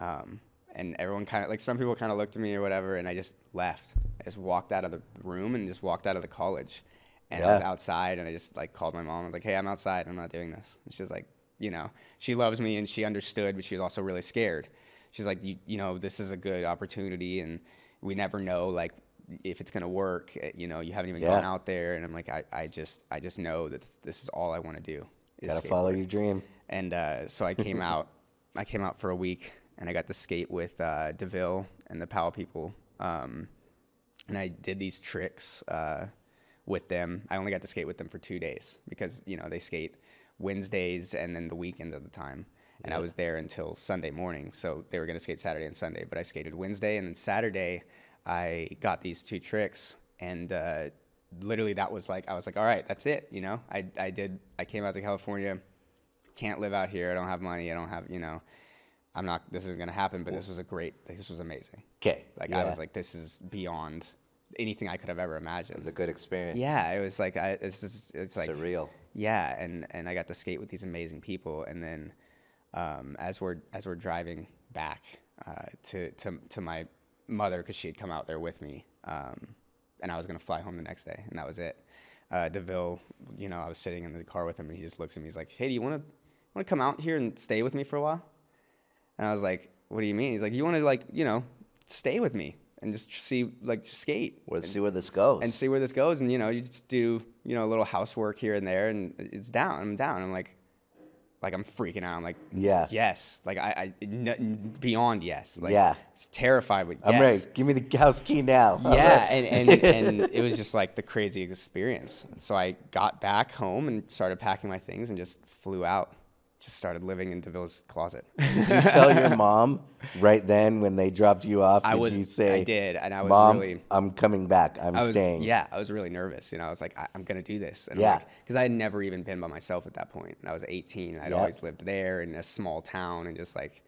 um, and everyone kind of, like some people kind of looked at me or whatever, and I just left. I just walked out of the room and just walked out of the college. And yeah. I was outside, and I just like called my mom. I was like, "Hey, I'm outside. I'm not doing this." And she was like, "You know, she loves me, and she understood, but she was also really scared. She's like, you, you know, this is a good opportunity, and we never know like if it's gonna work. You know, you haven't even yeah. gone out there." And I'm like, "I, I just, I just know that this, this is all I want to do. Is Gotta skateboard. Follow your dream." And uh, so I came out. I came out for a week, and I got to skate with uh, Deville and the Powell people, um, and I did these tricks. Uh, with them. I only got to skate with them for two days because, you know, they skate Wednesdays and then the weekends at the time. And yep. I was there until Sunday morning. So they were going to skate Saturday and Sunday, but I skated Wednesday. And then Saturday, I got these two tricks. And uh, literally that was like, I was like, all right, that's it. You know, I, I did, I came out to California, can't live out here. I don't have money. I don't have, you know, I'm not, this isn't going to happen, but this was a great, this was amazing. Okay. Like yeah. I was like, this is beyond anything I could have ever imagined. It was a good experience. Yeah, it was like I, it's just it's like surreal. Yeah, and and I got to skate with these amazing people, and then um, as we're as we're driving back uh, to to to my mother because she had come out there with me, um, and I was gonna fly home the next day, and that was it. Uh, Deville, you know, I was sitting in the car with him, and he just looks at me. He's like, "Hey, do you want to want to come out here and stay with me for a while?" And I was like, "What do you mean?" He's like, "You want to like you know stay with me?" And just see, like, just skate. We'll and, see where this goes. And see where this goes. And, you know, you just do, you know, a little housework here and there. And it's down. I'm down. I'm like, like, I'm freaking out. I'm like, yeah. Yes. Like, I, I n beyond yes. Like, yeah. It's terrified with yes. I'm ready. Give me the house key now. Yeah. And, and, and it was just, like, the crazy experience. So I got back home and started packing my things and just flew out. Just started living in Deville's closet. Did you tell your mom right then when they dropped you off? Did I was, you say, I did, and I was Mom, really, I'm coming back. I'm I staying. Was, yeah, I was really nervous. You know, I was like, I, I'm gonna do this. And yeah, because like, I had never even been by myself at that point. And I was eighteen. And I'd yeah. always lived there in a small town, and just like,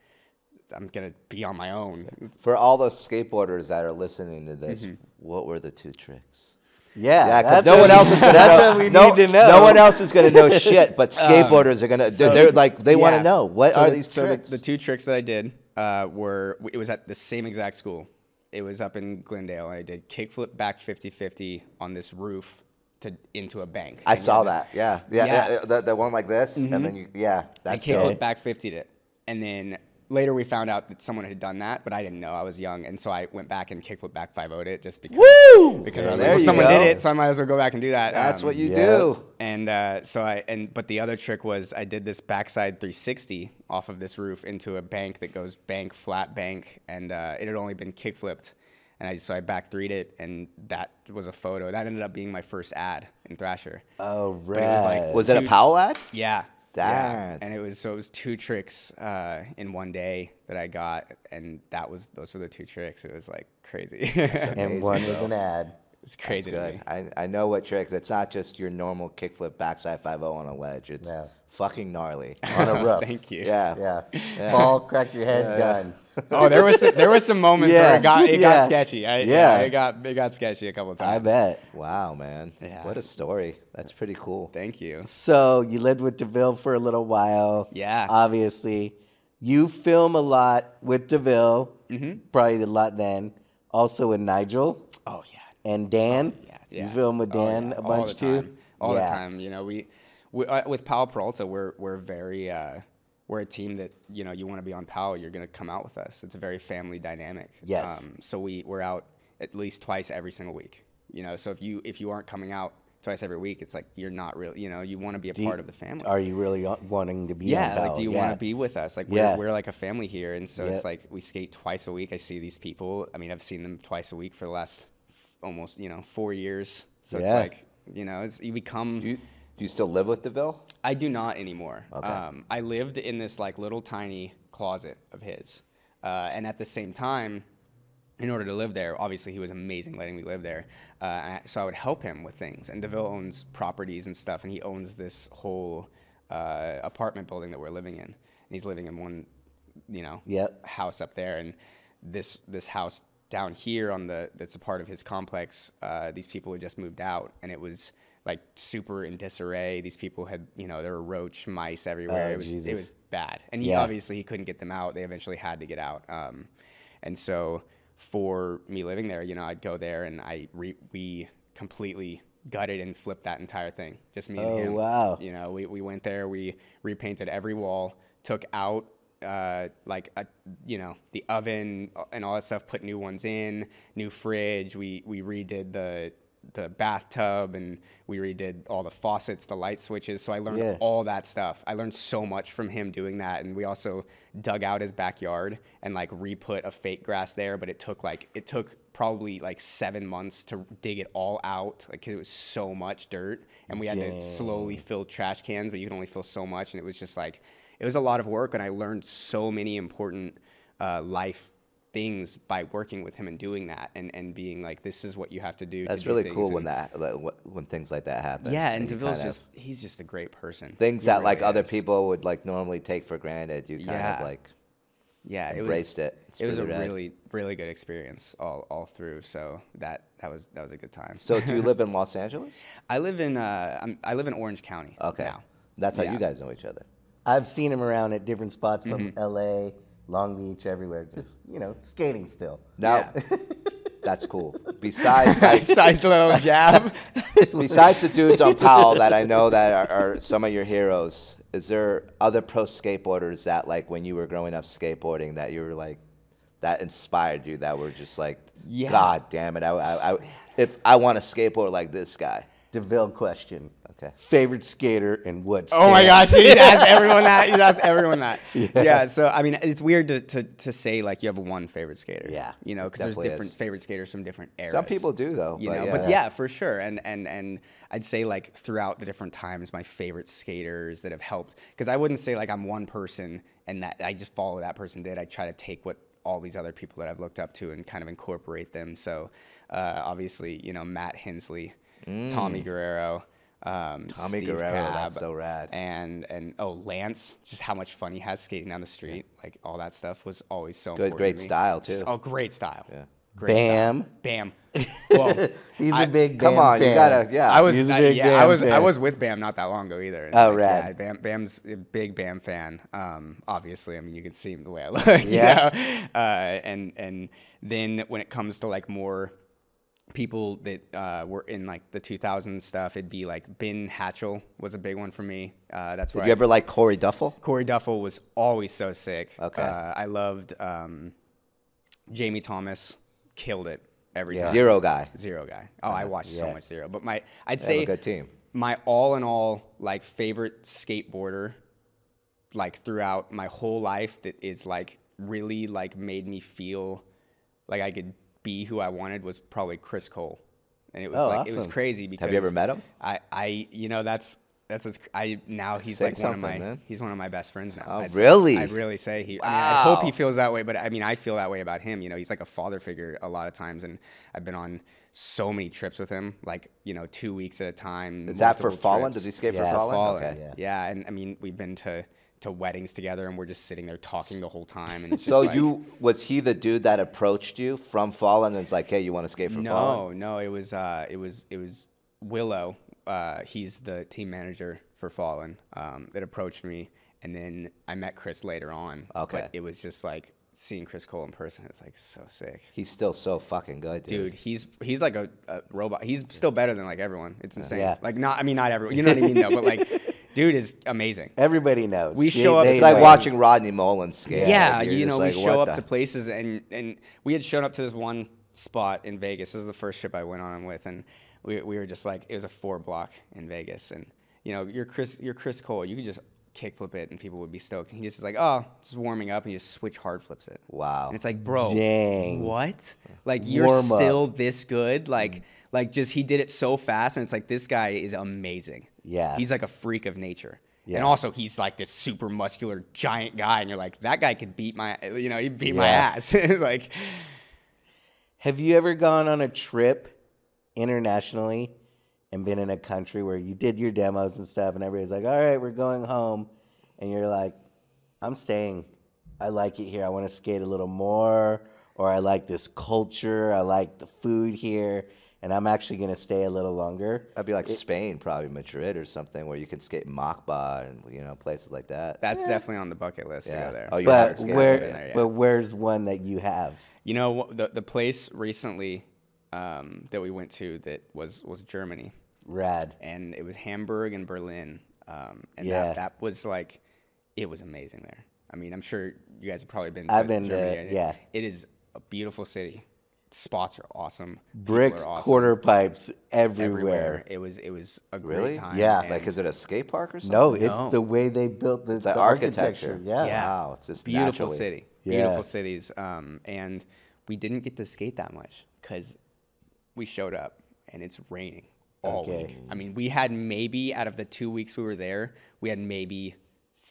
I'm gonna be on my own. For all those skateboarders that are listening to this, mm-hmm. what were the two tricks? Yeah, because yeah, no one else is going to know. No, no one else is going to know shit, but skateboarders um, are going to. So they're like they yeah. want to know what so are the, these so tricks. The, the two tricks that I did uh, were it was at the same exact school. It was up in Glendale, and I did kickflip back fifty fifty on this roof to into a bank. I and saw you know, that. Yeah, yeah, yeah. yeah the, the one like this, mm-hmm. and then you, yeah, that's I kickflip back fifty'd it, and then. Later, we found out that someone had done that, but I didn't know. I was young, and so I went back and kickflip back five oh'd it just because, Woo! because yeah, I was like, well, someone go. did it, so I might as well go back and do that. That's um, what you yeah. do. And uh, so I and but the other trick was I did this backside three sixty off of this roof into a bank that goes bank flat bank, and uh, it had only been kickflipped, and I so I back three'd it, and that was a photo that ended up being my first ad in Thrasher. Oh right, it was, like was it a Powell ad? Yeah. That. Yeah. And it was so it was two tricks uh, in one day that I got, and that was those were the two tricks. It was like crazy. And one was an ad. It's crazy. That's good. To me. I I know what tricks. It's not just your normal kickflip backside five oh on a ledge. It's yeah. fucking gnarly on a roof. Thank you. Yeah, yeah. yeah. Fall, crack your head, yeah. done. Oh, there was some, there was some moments yeah. where it got it yeah. got sketchy. I, yeah, it got it got sketchy a couple of times. I bet. Wow, man. Yeah. What a story. That's pretty cool. Thank you. So you lived with Deville for a little while. Yeah. Obviously, you film a lot with Deville, mm-hmm. probably a lot then, also with Nigel. Oh, yeah. And Dan. Oh, yeah, yeah. You film with Dan oh, yeah. a bunch All the too? Time. All yeah. the time. You know, we, we uh, with Powell Peralta, we're, we're very, uh, we're a team that, you know, you want to be on Powell, you're going to come out with us. It's a very family dynamic. Yes. Um, so we, we're out at least twice every single week. You know, so if you if you aren't coming out twice every week, it's like you're not really, you know, you want to be a do part you, of the family. Are you really wanting to be yeah, on Powell? Like, do you yeah. want to be with us? Like, we're, yeah. we're like a family here. And so yep. it's like we skate twice a week. I see these people. I mean, I've seen them twice a week for the last almost, you know, four years. So yeah. it's like, you know, it's, you become... Do you, do you still live with Deville? I do not anymore. Okay. Um, I lived in this, like, little tiny closet of his. Uh, and at the same time... In order to live there, obviously he was amazing letting me live there. Uh, so I would help him with things. And Deville owns properties and stuff, and he owns this whole uh, apartment building that we're living in. And he's living in one, you know, yep. house up there, and this this house down here on the that's a part of his complex. Uh, these people had just moved out, and it was like super in disarray. These people had, you know, there were roach mice everywhere. Oh, it was Jesus. It was bad, and he yeah. obviously he couldn't get them out. They eventually had to get out, um, and so. For me living there, you know, I'd go there and I re we completely gutted and flipped that entire thing. Just me and oh, him. Oh, wow. You know, we, we went there, we repainted every wall, took out, uh, like, a, you know, the oven and all that stuff, put new ones in, new fridge. We, we redid the, the bathtub and we redid all the faucets, the light switches. So I learned yeah. all that stuff. I learned so much from him doing that. And we also dug out his backyard and like re-put a fake grass there. But it took like, it took probably like seven months to dig it all out. Like 'cause it was so much dirt and we had Dang. to slowly fill trash cans, but you can only fill so much. And it was just like, it was a lot of work. And I learned so many important uh, life things by working with him and doing that and, and being like, this is what you have to do. That's to do really things. cool and when that, like, when things like that happen. Yeah. And, and Deville's just, of, he's just a great person. Things he that really like is. other people would like normally take for granted. You kind yeah. of like yeah, embraced it. Was, it, it was really a rad. really, really good experience all, all through. So that, that was, that was a good time. So do you live in Los Angeles? I live in, uh, I'm, I live in Orange County. Okay. Now. That's how yeah. you guys know each other. I've seen him around at different spots from mm-hmm. L A, Long Beach, everywhere, just, you know, skating still. Now, yeah. that's cool. Besides, like, besides the little jab. Besides the dudes on Powell that I know that are, are some of your heroes, is there other pro skateboarders that, like, when you were growing up skateboarding, that you were like, that inspired you, that were just like, yeah. God damn it, I, I, I, if I want to skateboard like this guy. Deville question. Okay. Favorite skater and what skater? Oh my gosh, he's asked everyone that. He's asked everyone that. Yeah. yeah, so I mean, it's weird to, to, to say like you have one favorite skater. Yeah. You know, because there's different is. favorite skaters from different eras. Some people do though. You but, know, yeah. but yeah, for sure. And and and I'd say like throughout the different times, my favorite skaters that have helped, because I wouldn't say like I'm one person and that I just follow what that person did. I try to take what all these other people that I've looked up to and kind of incorporate them. So uh, obviously, you know, Matt Hensley. Mm. Tommy Guerrero, um, Tommy Steve Guerrero, Cab, that's so rad. And and oh, Lance, just how much fun he has skating down the street, yeah. like all that stuff was always so good. Great to me. style too. Just, oh, great style. Yeah. Great Bam, style. Bam. Well, he's I, a big Bam come on, fan. you gotta yeah. I was he's I, a big yeah, Bam I was fan. I was with Bam not that long ago either. Oh like, rad. Yeah, Bam, Bam's a big Bam fan. Um, obviously, I mean you can see him the way I look. Yeah. You know? uh, and and then when it comes to like more. people that uh, were in like the two thousands stuff, it'd be like Ben Hatchell was a big one for me. Uh, that's right. Did you ever like Corey Duffel? Corey Duffel was always so sick. Okay. Uh, I loved um, Jamie Thomas. Killed it every yeah. time. Zero guy. Zero guy. Oh, uh, I watched yeah. so much Zero. But my, I'd they say have a good team. My all in all like favorite skateboarder, like throughout my whole life, that is like really like made me feel like I could be who I wanted was probably Chris Cole, and it was oh, like awesome. it was crazy because have you ever met him? I, I you know that's that's what's, I now he's say like one of my man. he's one of my best friends now. Oh I'd really? Say, I'd really say he. Wow. I, mean, I hope he feels that way, but I mean I feel that way about him. You know he's like a father figure a lot of times, and I've been on so many trips with him, like you know two weeks at a time. Is that for trips. Fallen? Does he skate yeah, for Fallen? Fallen. Okay. Yeah. yeah, and I mean we've been to. to weddings together and we're just sitting there talking the whole time. And it's so like, you, was he the dude that approached you from Fallen and it's like, hey, you want to skate from no, Fallen? No, no, it was, uh, it was, it was Willow. Uh, he's the team manager for Fallen um, that approached me And then I met Chris later on. Okay. But it was just like seeing Chris Cole in person. It's like so sick. He's still so fucking good, dude. Dude, he's he's like a, a robot. He's still better than like everyone. It's insane. Yeah. Like not, I mean not everyone. You know what I mean though. But like, dude is amazing. Everybody knows. We show they, up. It's like watching Rodney Mullen skate. Yeah, like you know, like, we show up the? to places and and we had shown up to this one spot in Vegas. This was the first trip I went on with, and we we were just like, it was a four block in Vegas, and you know, you're Chris, you're Chris Cole. You can just kickflip it and people would be stoked. And he just is like, oh, just warming up, and you just switch hard flips it. Wow. And it's like, bro, dang. What? Like you're Warm still up. This good? Like, like just he did it so fast, and it's like this guy is amazing. Yeah. He's like a freak of nature. Yeah. And also he's like this super muscular giant guy, and you're like, that guy could beat my, you know, he beat yeah. my ass. Like, have you ever gone on a trip internationally and been in a country where you did your demos and stuff, and everybody's like, all right, we're going home, and you're like, I'm staying. I like it here. I want to skate a little more, or I like this culture. I like the food here, and I'm actually going to stay a little longer. I'd be like it, Spain, probably Madrid or something, where you can skate MACBA and, you know, places like that. That's yeah. definitely on the bucket list yeah. to go there. Oh, you but, where, there, yeah. but where's one that you have? You know, the, the place recently... Um, that we went to that was was Germany. Rad. And it was Hamburg and Berlin. Um, and yeah. that, that was like, it was amazing there. I mean, I'm sure you guys have probably been to I've been Germany. To, yeah. It is a beautiful city. Spots are awesome. Brick are awesome. Quarter pipes everywhere. everywhere. It was it was a really? great time. Yeah, and like is it a skate park or something? No, it's no. the way they built the, the, the architecture. architecture. Yeah. yeah. Wow, it's just beautiful naturally. city. Yeah. Beautiful cities. Um, and we didn't get to skate that much because we showed up and it's raining all okay. week. I mean, we had maybe out of the two weeks we were there, we had maybe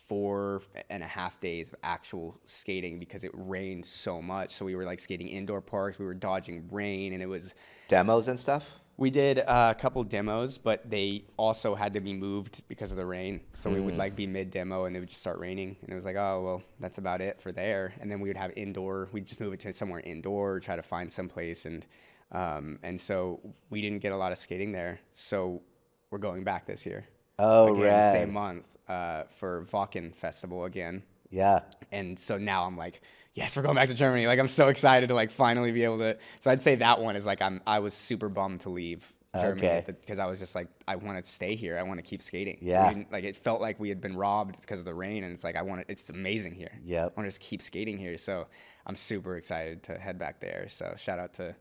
four and a half days of actual skating because it rained so much. So we were like skating indoor parks, we were dodging rain, and it was demos and stuff. We did uh, a couple demos, but they also had to be moved because of the rain. So mm. we would like be mid demo and it would just start raining. And it was like, oh, well, that's about it for there. And then we would have indoor, we'd just move it to somewhere indoor, try to find someplace. And Um, and so we didn't get a lot of skating there. So we're going back this year. Oh, again, right. Same month uh, for Wacken Festival again. Yeah. And so now I'm like, yes, we're going back to Germany. Like I'm so excited to like finally be able to. So I'd say that one is like I'm. I was super bummed to leave Germany because okay. I was just like, I want to stay here. I want to keep skating. Yeah. I mean, like it felt like we had been robbed because of the rain, and it's like I want. It's amazing here. Yeah. I want to just keep skating here. So I'm super excited to head back there. So shout out to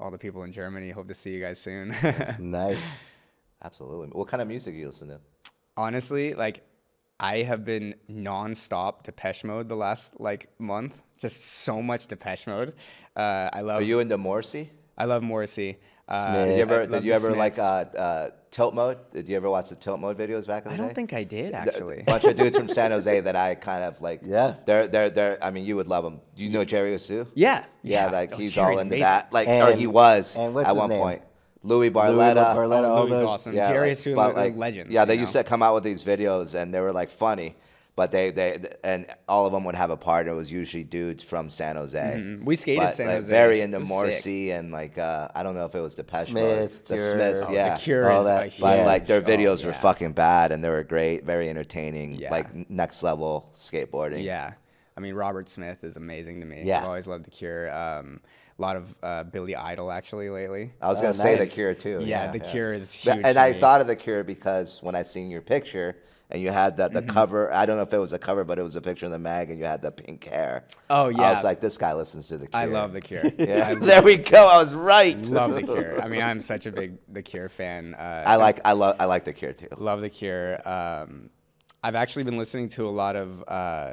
all the people in Germany. Hope to see you guys soon. Nice. Absolutely. What kind of music do you listen to? Honestly, like I have been nonstop Depeche Mode the last like month. Just so much Depeche Mode. Uh, I love. Are you into Morrissey? I love Morrissey. Uh, did you ever, did you ever like uh, uh, Tilt Mode? Did you ever watch the Tilt Mode videos back in the day? I don't think I did actually. A bunch of dudes from San Jose that I kind of like. Yeah. They're they're they're. I mean, you would love them. You know Jerry Osu? Yeah. Yeah, yeah. Like oh, he's Jerry's all into amazing. that. Like and, or he was and what's at his one name? point. Louis Barletta. Louis Barletta. Oh, Louis awesome. Yeah, Jerry Osu, like, like legend. Yeah, they know? used to come out with these videos and they were like funny. But they, they, and all of them would have a part. It was usually dudes from San Jose. Mm-hmm. We skated but, San like, Jose. Very into Morrissey sick. and like, uh, I don't know if it was Depeche Mode. The Cure. Smiths, oh, yeah. The Cure all is that. Like, but like their videos oh, yeah. were fucking bad and they were great, very entertaining, yeah. like next level skateboarding. Yeah. I mean, Robert Smith is amazing to me. Yeah. I've always loved The Cure. Um, a lot of uh, Billy Idol actually lately. I was oh, going nice. to say The Cure too. Yeah, yeah The yeah. Cure is huge. And I me. thought of The Cure because when I seen your picture, and you had that the mm-hmm. cover. I don't know if it was a cover, but it was a picture in the mag, and you had the pink hair. Oh yeah, I was like, this guy listens to The Cure. I love The Cure. Yeah, there we go. I was right. Love The Cure. I mean, I'm such a big The Cure fan. Uh, I like, I love, I like The Cure too. Love The Cure. Um, I've actually been listening to a lot of uh,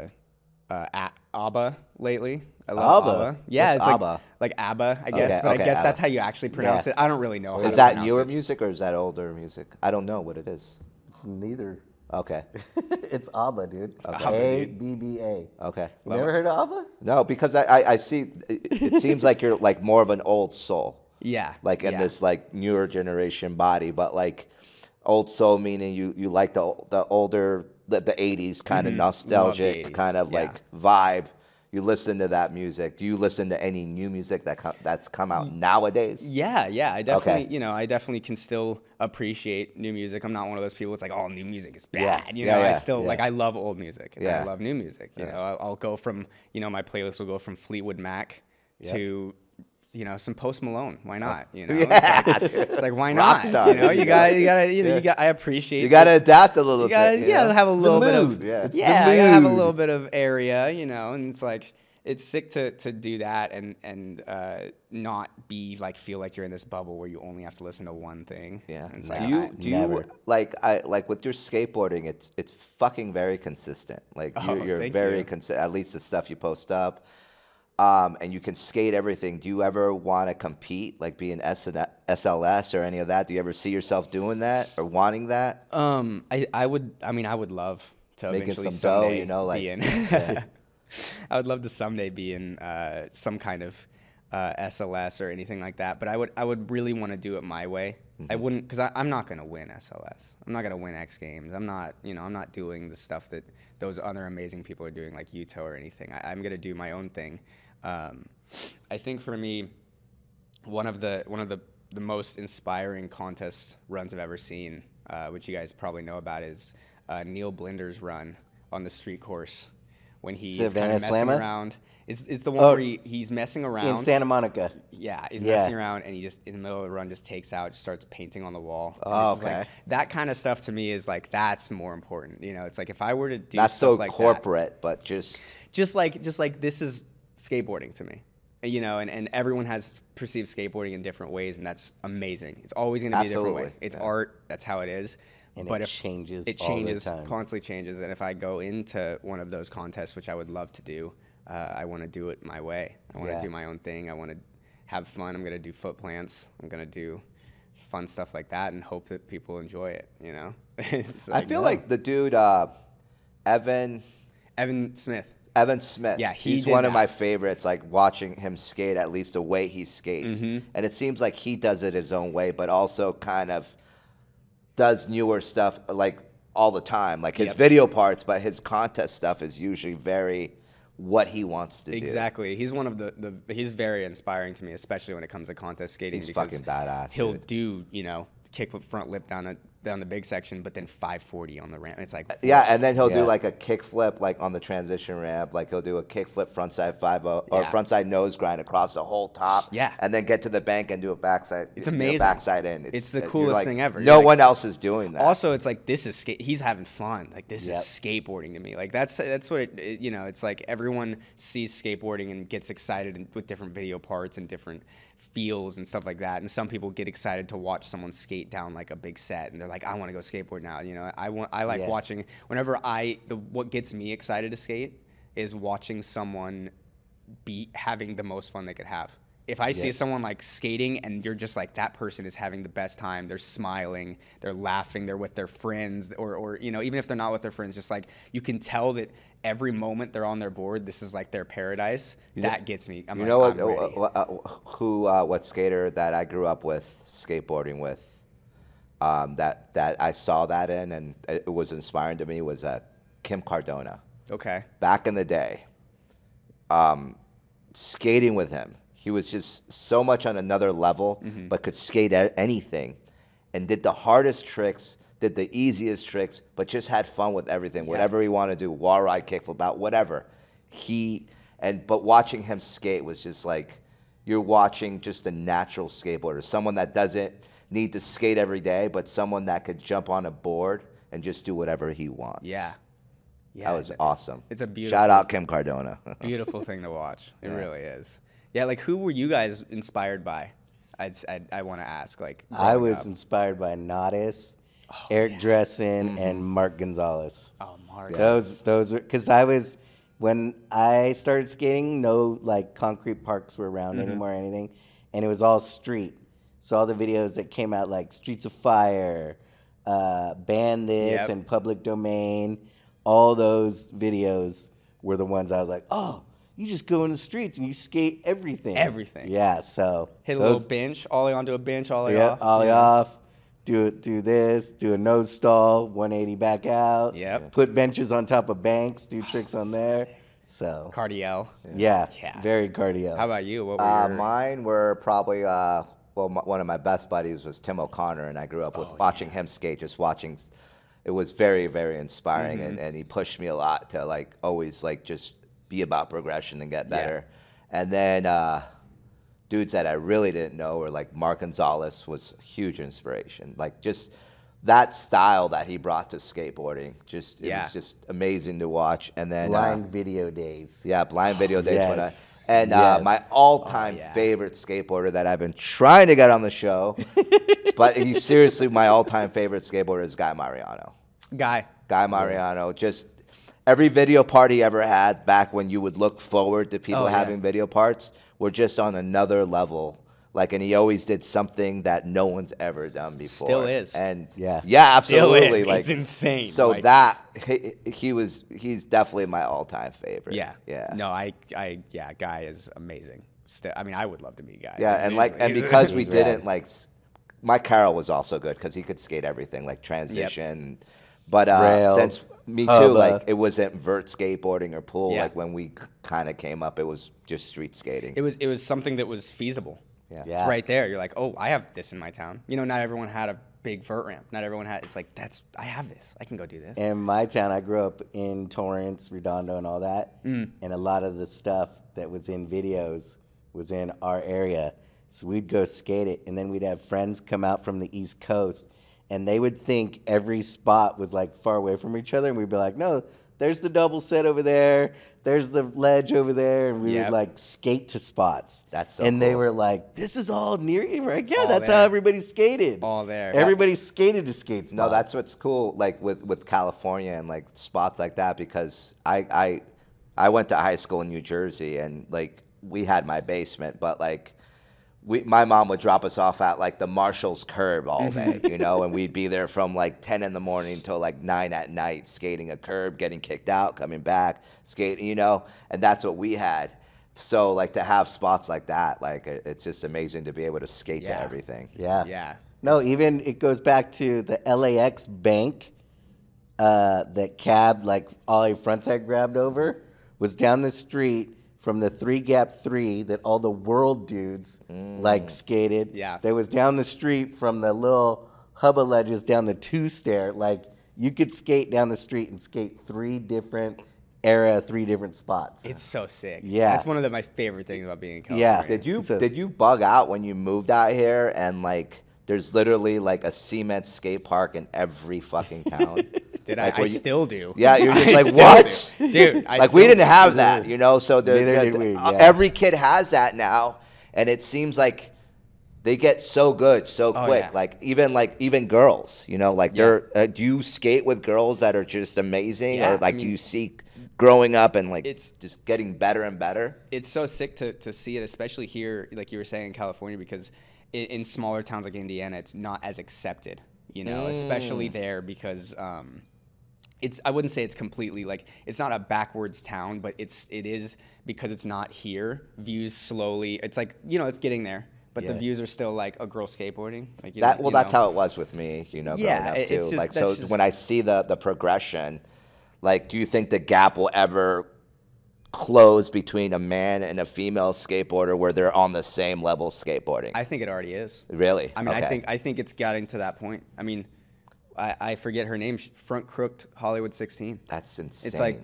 uh, ABBA lately. I love ABBA. ABBA. Yeah, What's it's ABBA? Like, like ABBA, I guess. Okay, but okay, I guess ABBA. that's how you actually pronounce yeah. it. I don't really know. How is to that newer it. music or is that older music? I don't know what it is. It's neither. Okay. It's ABBA, dude. A B B A. Okay. You never heard of ABBA? No, because I, I, I see, it, it seems like you're like more of an old soul. Yeah. Like in yeah. this like newer generation body, but like old soul meaning you, you like the the older, the, the eighties kind mm-hmm. of nostalgic kind of yeah. like vibe. you listen to that music. Do you listen to any new music that co- that's come out nowadays? Yeah, yeah. I definitely, okay. you know, I definitely can still appreciate new music. I'm not one of those people that's like, oh, new music is bad. Yeah. You know, yeah, yeah, I still, yeah. like, I love old music. And yeah. I love new music. You yeah. know, I'll, I'll go from, you know, my playlist will go from Fleetwood Mac yeah. to... you know, some Post Malone. Why not? You know, yeah, it's, like, it's like why not? Rockstar. You know, you gotta, you gotta, you know, yeah. you got. I appreciate. You gotta it. adapt a little you gotta, bit. You yeah, know? have a it's little bit of yeah, it's yeah you gotta have a little bit of area. You know, and it's like it's sick to to do that and and uh, not be like feel like you're in this bubble where you only have to listen to one thing. Yeah. And it's like, do you I, do you never. like I like with your skateboarding? It's it's fucking very consistent. Like oh, you're, you're very you. consistent. At least the stuff you post up. Um, and you can skate everything. Do you ever want to compete, like be an S L S or any of that? Do you ever see yourself doing that or wanting that? Um, I, I would. I mean, I would love to Making eventually some someday dough, you know, like, be in. Yeah. I would love to someday be in uh, some kind of uh, S L S or anything like that. But I would. I would really want to do it my way. Mm-hmm. I wouldn't, because I'm not gonna win S L S. I'm not gonna win X Games. I'm not, you know, I'm not doing the stuff that those other amazing people are doing, like Yuto or anything. I, I'm gonna do my own thing. Um, I think for me, one of the one of the, the most inspiring contest runs I've ever seen, uh, which you guys probably know about, is uh, Neil Blinder's run on the street course when he's kind of messing Slammer? around. It's it's the one oh, where he, he's messing around in Santa Monica. Yeah, he's yeah. messing around and he just in the middle of the run just takes out, just starts painting on the wall. Oh, okay. Like, that kind of stuff to me is like that's more important. You know, it's like if I were to do not stuff so like corporate, that, but just just like just like this is. skateboarding to me, you know, and, and everyone has perceived skateboarding in different ways, and that's amazing. It's always going to be Absolutely. a different way. It's yeah. art. That's how it is. And but it if changes. It changes all the time. Constantly changes. And if I go into one of those contests, which I would love to do, uh, I want to do it my way. I want to yeah. do my own thing. I want to have fun. I'm going to do foot plants. I'm going to do fun stuff like that, and hope that people enjoy it. You know, it's like, I feel yeah. like the dude uh, Evan Evan Smith. Evan Smith, yeah, he he's one that. of my favorites, like watching him skate, at least the way he skates. Mm-hmm. And it seems like he does it his own way, but also kind of does newer stuff like all the time, like his yep. video parts, but his contest stuff is usually very what he wants to exactly. do. Exactly. He's one of the, the, he's very inspiring to me, especially when it comes to contest skating. He's fucking badass. He'll dude. do, you know, kick front lip down a, down the big section, but then five forty on the ramp. It's like, yeah, and then he'll yeah. do like a kick flip, like on the transition ramp, like he'll do a kick flip frontside five oh or yeah. frontside nose grind across the whole top, yeah, and then get to the bank and do a backside. It's amazing, you know, backside in. It's, it's the coolest like, thing ever. No like, one else is doing that. Also, it's like this is skate. He's having fun. Like this yep. is skateboarding to me. Like that's that's what it, it, you know. It's like everyone sees skateboarding and gets excited and, with different video parts and different feels and stuff like that. And some people get excited to watch someone skate down like a big set, and they're like. Like I want to go skateboard now, you know. I want. I like yeah. watching. Whenever I, the what gets me excited to skate is watching someone be having the most fun they could have. If I yeah. see someone like skating and you're just like that person is having the best time. They're smiling. They're laughing. They're with their friends, or or you know, even if they're not with their friends, just like you can tell that every moment they're on their board, this is like their paradise. You that know, gets me. I'm you like, know what? Uh, who? Uh, what skater that I grew up with skateboarding with? Um, that that I saw that in and it was inspiring to me was uh, Kim Cardona. Okay. Back in the day, um, skating with him, he was just so much on another level, mm-hmm. but could skate at anything, and did the hardest tricks, did the easiest tricks, but just had fun with everything. Yeah. Whatever he wanted to do, wall ride, kickflip, out, whatever. He and but watching him skate was just like you're watching just a natural skateboarder, someone that doesn't. Need to skate every day, but someone that could jump on a board and just do whatever he wants. Yeah, yeah, that was it, awesome. It's a beautiful shout out Kim Cardona. Beautiful thing to watch. It yeah. really is. Yeah, like who were you guys inspired by? I'd, I'd, I want to ask. Like I was up. inspired by Nodis, oh, Eric yeah. Dressen, and Mark Gonzalez. Oh, Mark. Yeah. Those those are because I was when I started skating. No, like concrete parks were around mm-hmm. anymore or anything, and it was all street. So all the videos that came out, like Streets of Fire, uh, Ban This, yep. and Public Domain, all those videos were the ones I was like, oh, you just go in the streets and you skate everything. Everything. Yeah, so. Hit a those, little bench, ollie onto a bench, ollie yeah, off. Ollie yeah. off, do, do this, do a nose stall, one eighty back out. Yep. Put benches on top of banks, do tricks on there. So cardio. Yeah, yeah, very cardio. How about you? What were uh, your... Mine were probably uh, well, m one of my best buddies was Tim O'Connor, and I grew up with oh, watching yeah. him skate. Just watching, it was very, very inspiring, mm-hmm. and, and he pushed me a lot to like always like just be about progression and get better. Yeah. And then uh, dudes that I really didn't know were like Mark Gonzalez was a huge inspiration. Like just that style that he brought to skateboarding, just it yeah. was just amazing to watch. And then blind uh, video days. Yeah, blind video oh, days. Yes. When I, and yes. uh, my all-time oh, yeah. favorite skateboarder that I've been trying to get on the show, but he's seriously my all-time favorite skateboarder is Guy Mariano. Guy. Guy Mariano. Just every video part he ever had back when you would look forward to people oh, having yeah. video parts were just on another level. Like, and he always did something that no one's ever done before. Still is. And yeah, yeah, absolutely. Still is. Like, it's insane. So like, that he, he was, he's definitely my all-time favorite. Yeah, yeah. No, I, I, yeah, Guy is amazing. Still, I mean, I would love to meet Guy. Yeah, and like, and because we didn't rad. like, Mike Carroll was also good because he could skate everything, like transition. Yep. But uh, since me too, oh, like it wasn't vert skateboarding or pool. Yeah. Like when we kind of came up, it was just street skating. It was, it was something that was feasible. Yeah. Yeah. It's right there. You're like, oh, I have this in my town. You know, not everyone had a big vert ramp. Not everyone had, it's like, that's, I have this. I can go do this. In my town, I grew up in Torrance, Redondo, and all that. Mm. And a lot of the stuff that was in videos was in our area. So we'd go skate it, and then we'd have friends come out from the East Coast, and they would think every spot was like far away from each other. And we'd be like, no, there's the double set over there. There's the ledge over there, and we yep. would like skate to spots. That's so And cool. they were like, this is all near you, right? Yeah, all that's there. How everybody skated. All there. Everybody yeah. skated to skate spots. No, that's what's cool, like with, with California and like spots like that, because I, I I went to high school in New Jersey, and like we had my basement, but like we my mom would drop us off at like the Marshall's curb all day, you know, and we'd be there from like ten in the morning till like nine at night, skating a curb, getting kicked out, coming back, skating, you know, and that's what we had. So like to have spots like that, like it's just amazing to be able to skate yeah. to everything. Yeah. Yeah. No, even it goes back to the L A X bank uh, that cab, like ollie frontside grabbed over, was down the street from the three gap three that all the world dudes mm. like skated. Yeah. That was down the street from the little hubba ledges down the two stair. Like you could skate down the street and skate three different era, three different spots. It's so sick. Yeah. That's one of the, my favorite things about being in California. Yeah. Did you so, did you bug out when you moved out here and like there's literally like a cement skate park in every fucking town? Did like I, I you, still do. Yeah, you're just I like, what? Do. Dude, I Like, we didn't have do. that, you know? So there, there, we, yeah. every kid has that now, and it seems like they get so good so quick. Oh, yeah. Like, even like even girls, you know? Like, yeah. they're, uh, do you skate with girls that are just amazing? Yeah, or, like, I mean, do you see growing up and, like, it's just getting better and better? It's so sick to, to see it, especially here, like you were saying, in California, because in, in smaller towns like Indiana, it's not as accepted, you know? Mm. Especially there because... Um, It's, I wouldn't say it's completely like, it's not a backwards town, but it's, it is because it's not here. Views slowly, it's like, you know, it's getting there, but yeah. the views are still like a girl skateboarding. Like, you that, well, you that's know. how it was with me, you know, yeah, growing up too. Just, like, so just, when I see the, the progression, like, do you think the gap will ever close between a man and a female skateboarder where they're on the same level skateboarding? I think it already is. Really? I mean, okay. I think, I think it's gotten to that point. I mean, I, I forget her name. She front crooked Hollywood sixteen. That's insane. It's like,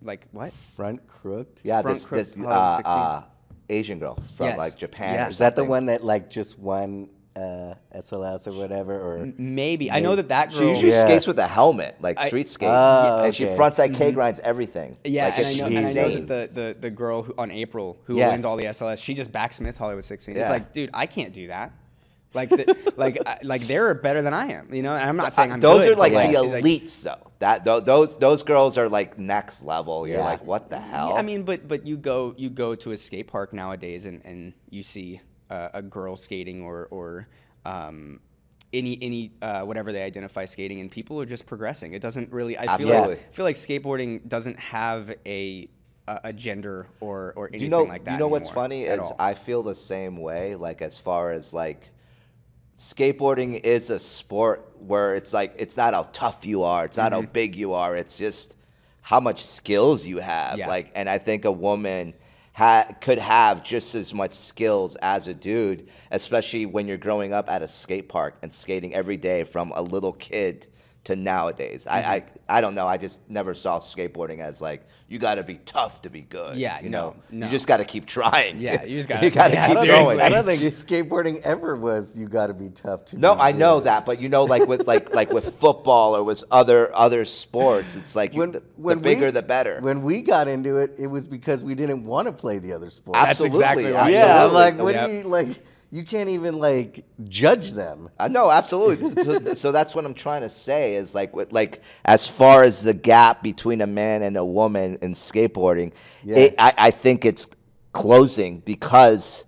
like what? Front crooked? Yeah, front this, crooked this uh, uh, Asian girl from yes. like Japan. Yeah. Or Is that the one that like just won uh, S L S or whatever? Or maybe. maybe I know that that girl. She usually yeah. skates with a helmet, like street I, skates, oh, okay. and she frontside K grinds everything. Yeah, like and, I know, and I know that the the, the girl who, on April who yeah. wins all the S L S, she just backsmith Hollywood sixteen. Yeah. It's like, dude, I can't do that. Like, the, like, like they're better than I am, you know. And I'm not saying I'm those good, are like yeah. the elites, though. That th those those girls are like next level. You're yeah. like, what the hell? Yeah, I mean, but but you go you go to a skate park nowadays, and and you see uh, a girl skating or or um, any any uh, whatever they identify skating, and people are just progressing. It doesn't really. I feel like, I feel like skateboarding doesn't have a a gender or or anything you know, like that. You know what's funny is all. I feel the same way. Like as far as like. Skateboarding is a sport where it's like, it's not how tough you are, it's not mm-hmm. how big you are, it's just how much skills you have. Yeah. Like, and I think a woman ha could have just as much skills as a dude, especially when you're growing up at a skate park and skating every day from a little kid to nowadays. Mm-hmm. I, I I don't know. I just never saw skateboarding as like, you got to be tough to be good. Yeah, you no, know, no. you just got to keep trying. Yeah, you just got to yeah, keep going. I don't think skateboarding ever was you got to be tough to. No, be I good. know that, but you know, like with like like with football or with other other sports, it's like when, you, the, when the bigger we, the better. When we got into it, it was because we didn't want to play the other sport. Absolutely. That's exactly right. Yeah, absolutely. Like what yep. do you like? You can't even like judge them. Uh, no, absolutely. so, so that's what I'm trying to say is like, like as far as the gap between a man and a woman in skateboarding, yeah. it, I, I think it's closing because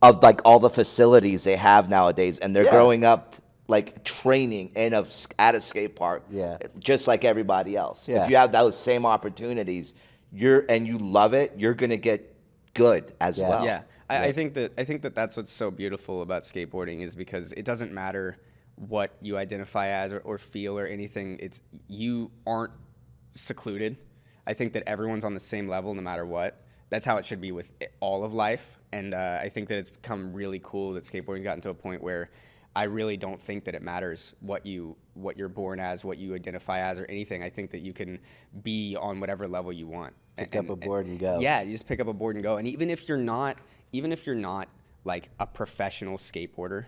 of like all the facilities they have nowadays, and they're yeah. growing up like training in a, at a skate park, yeah. just like everybody else. Yeah. If you have those same opportunities, you're and you love it, you're gonna get good as yeah. well. Yeah. I, I think that I think that that's what's so beautiful about skateboarding is because it doesn't matter what you identify as or, or feel or anything. It's you aren't secluded. I think that everyone's on the same level no matter what. That's how it should be with all of life. And uh, I think that it's become really cool that skateboarding's gotten to a point where I really don't think that it matters what you what you're born as, what you identify as, or anything. I think that you can be on whatever level you want. Pick and, up a board and, and go. Yeah, you just pick up a board and go. And even if you're not. Even if you're not like a professional skateboarder,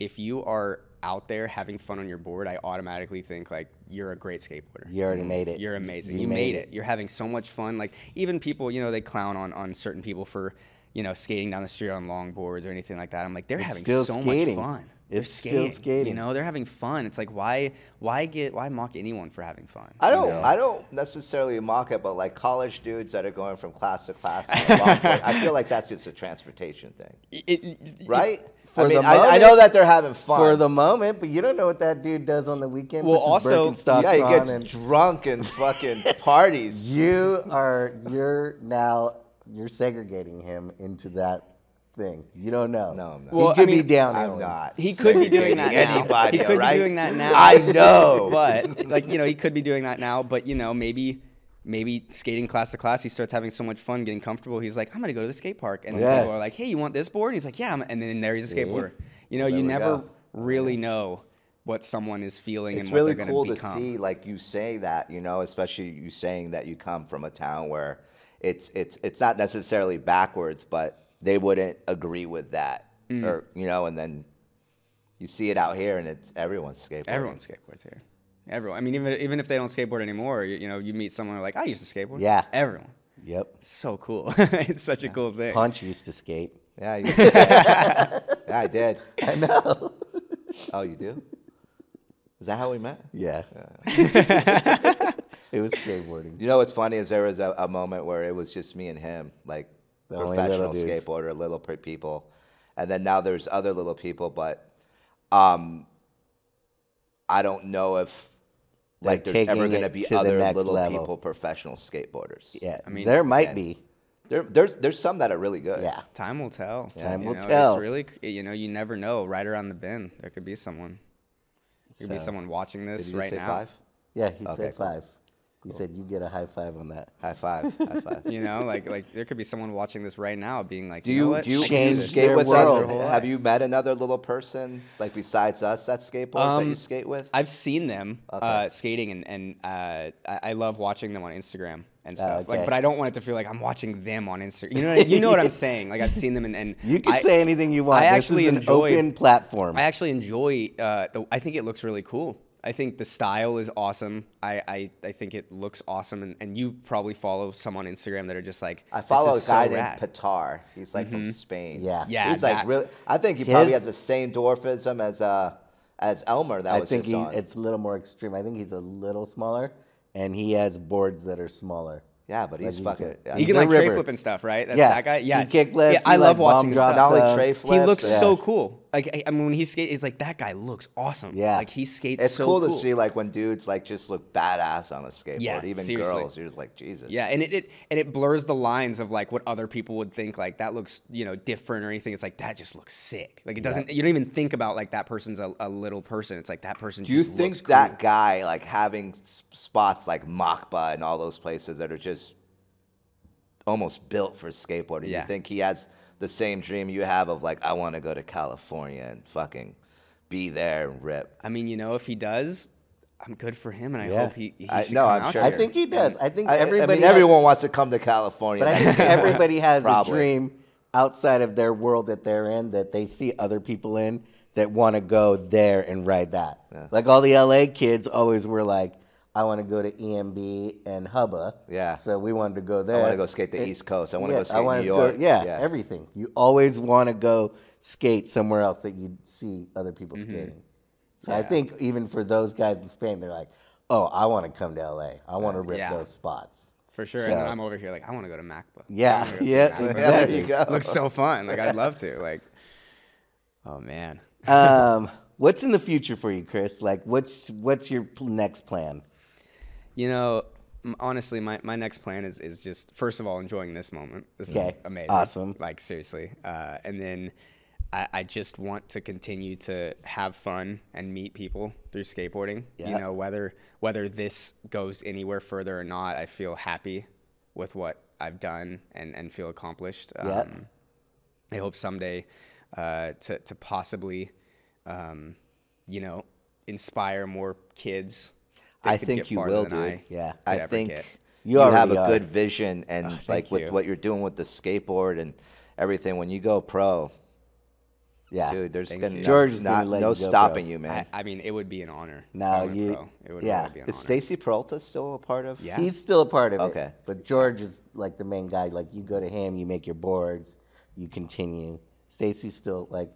if you are out there having fun on your board, I automatically think like you're a great skateboarder. You already made it. You're amazing. You, you made it. it. You're having so much fun. Like even people, you know, they clown on, on certain people for, you know, skating down the street on longboards or anything like that. I'm like, they're it's having still so skating. much fun. They're it's skating, still skating. You know, they're having fun. It's like why why get why mock anyone for having fun? I don't you know? I don't necessarily mock it, but like college dudes that are going from class to class on a longboard, I feel like that's just a transportation thing. It, it, right? For I mean, the moment, I, I know that they're having fun. For the moment, but you don't know what that dude does on the weekend. Well, also, yeah, he gets and drunk and fucking parties. You are you're now you're segregating him into that thing. You don't know. No, I'm not. Well, he could I mean, be down I'm not. He could be doing that anybody, now. He could right? be doing that now. I know. But like, you know, he could be doing that now, but you know, maybe maybe skating class to class, he starts having so much fun, getting comfortable, he's like, I'm gonna go to the skate park. And then yeah. people are like, hey, you want this board? And he's like, yeah, and then there he's a skateboarder. You know, there you never go. really yeah. know what someone is feeling it's and what really they're cool become. to see, like you say that, you know, especially you saying that you come from a town where it's it's it's not necessarily backwards, but they wouldn't agree with that, mm. or you know, and then you see it out here, and it's everyone's skateboarding. Everyone skateboards here. Everyone. I mean, even even if they don't skateboard anymore, you, you know, you meet someone like I used to skateboard. Yeah. Everyone. Yep. It's so cool. It's such yeah. a cool thing. Poncho used to skate. Yeah. I used to yeah, I did. I know. Oh, you do? Is that how we met? Yeah. Uh, it was skateboarding. You know what's funny is there was a, a moment where it was just me and him, like. The professional little skateboarder, little people, and then now there's other little people, but um, I don't know if they're like there's ever going to be other little level. people professional skateboarders. Yeah, I mean there might be. There, there's there's some that are really good. Yeah, time will tell. Yeah. Time you will know, tell. It's really you know you never know. Right around the bend, there could be someone. There could so, be someone watching this did you right say now. Five? Yeah, he okay, said cool. five. He cool. said, "You get a high five on that." High five, high five. You know, like like there could be someone watching this right now, being like, "Do you, you know what? do you skate this. with them? Have you met another little person like besides us that skateboards um, that you skate with?" I've seen them okay. uh, skating, and and uh, I, I love watching them on Instagram and stuff. Uh, okay. Like, but I don't want it to feel like I'm watching them on Instagram. You know, what I, you know what I'm saying? Like I've seen them, and, and you can I, say anything you want. I actually this is enjoy, an open platform. I actually enjoy. Uh, the, I think it looks really cool. I think the style is awesome. I, I, I think it looks awesome. And, and you probably follow some on Instagram that are just like, I follow a guy so named Patar. He's like mm-hmm. from Spain. Yeah. yeah He's that, like really, I think he his, probably has the same dwarfism as uh as Elmer that I was think just he, on. It's a little more extreme. I think he's a little smaller and he has boards that are smaller. Yeah, but he's like fucking. He can like tray flip and stuff, right? That's yeah. that guy? Yeah. He kick flips. Yeah, I love like watching his stuff. Not like tray flips. He looks yeah. so cool. Like, I mean, when he skates, it's like, that guy looks awesome. Yeah. Like, he skates it's so cool. It's cool to see, like, when dudes, like, just look badass on a skateboard. Yeah, even seriously. Girls, you're just like, Jesus. Yeah, and it, it and it blurs the lines of, like, what other people would think, like, that looks, you know, different or anything. It's like, that just looks sick. Like, it doesn't, yeah. you don't even think about, like, that person's a, a little person. It's like, that person just looks cool. Do you think that guy, like, having spots like MACBA and all those places that are just almost built for skateboarding, yeah. you think he has the same dream you have of, like, I want to go to California and fucking be there and rip? I mean, you know, if he does, I'm good for him, and I yeah. hope he, he I, should no, come I'm out sure. I think he does. I think I, everybody I mean, has, everyone wants to come to California. But I think everybody has a dream outside of their world that they're in, that they see other people in, that want to go there and ride that. Yeah. Like, all the L A kids always were like, I want to go to E M B and Hubba. Yeah. So we wanted to go there. I want to go skate the it, East Coast. I want yeah, to go skate I New York. Go, yeah, yeah, everything. You always want to go skate somewhere else that you see other people mm-hmm. skating. So yeah. I think even for those guys in Spain, they're like, oh, I want to come to L A. I want to rip yeah. those spots. For sure. So, and then I'm over here like, I want to go to MACBA. Yeah. To go yeah, to MACBA. yeah. There you go. Looks so fun. Like, I'd love to. Like, oh, man. um, what's in the future for you, Chris? Like, what's, what's your next plan? You know, honestly, my, my next plan is, is just, first of all, enjoying this moment. This okay. is amazing. Awesome. Like, seriously. Uh, and then I, I just want to continue to have fun and meet people through skateboarding. Yep. You know, whether, whether this goes anywhere further or not, I feel happy with what I've done and, and feel accomplished. Um, yep. I hope someday uh, to, to possibly, um, you know, inspire more kids. I think you will, dude. Yeah, I think you have a good vision, and like with what you're doing with the skateboard and everything. When you go pro, yeah, dude, there's gonna George's not no stopping you, man. I mean, it would be an honor. No, you, yeah. Is Stacy Peralta still a part of? Yeah, he's still a part of it. Okay, but George is like the main guy. Like, you go to him, you make your boards, you continue. Stacy's still like.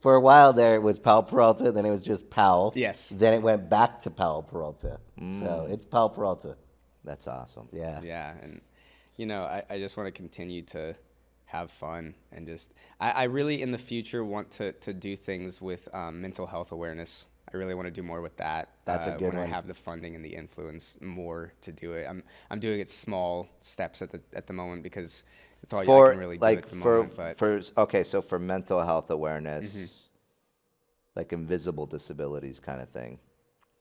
For a while there, it was Powell Peralta, then it was just Powell. Yes. Then it went back to Powell Peralta. Mm. So it's Powell Peralta. That's awesome. Yeah. Yeah. And, you know, I, I just want to continue to have fun and just, I, I really in the future want to, to do things with um, mental health awareness. I really want to do more with that. That's uh, a good when one. When I have the funding and the influence more to do it. I'm, I'm doing it small steps at the, at the moment because it's all for, you can really like, do at the for, moment. But. For, okay, so for mental health awareness, mm-hmm. like invisible disabilities kind of thing.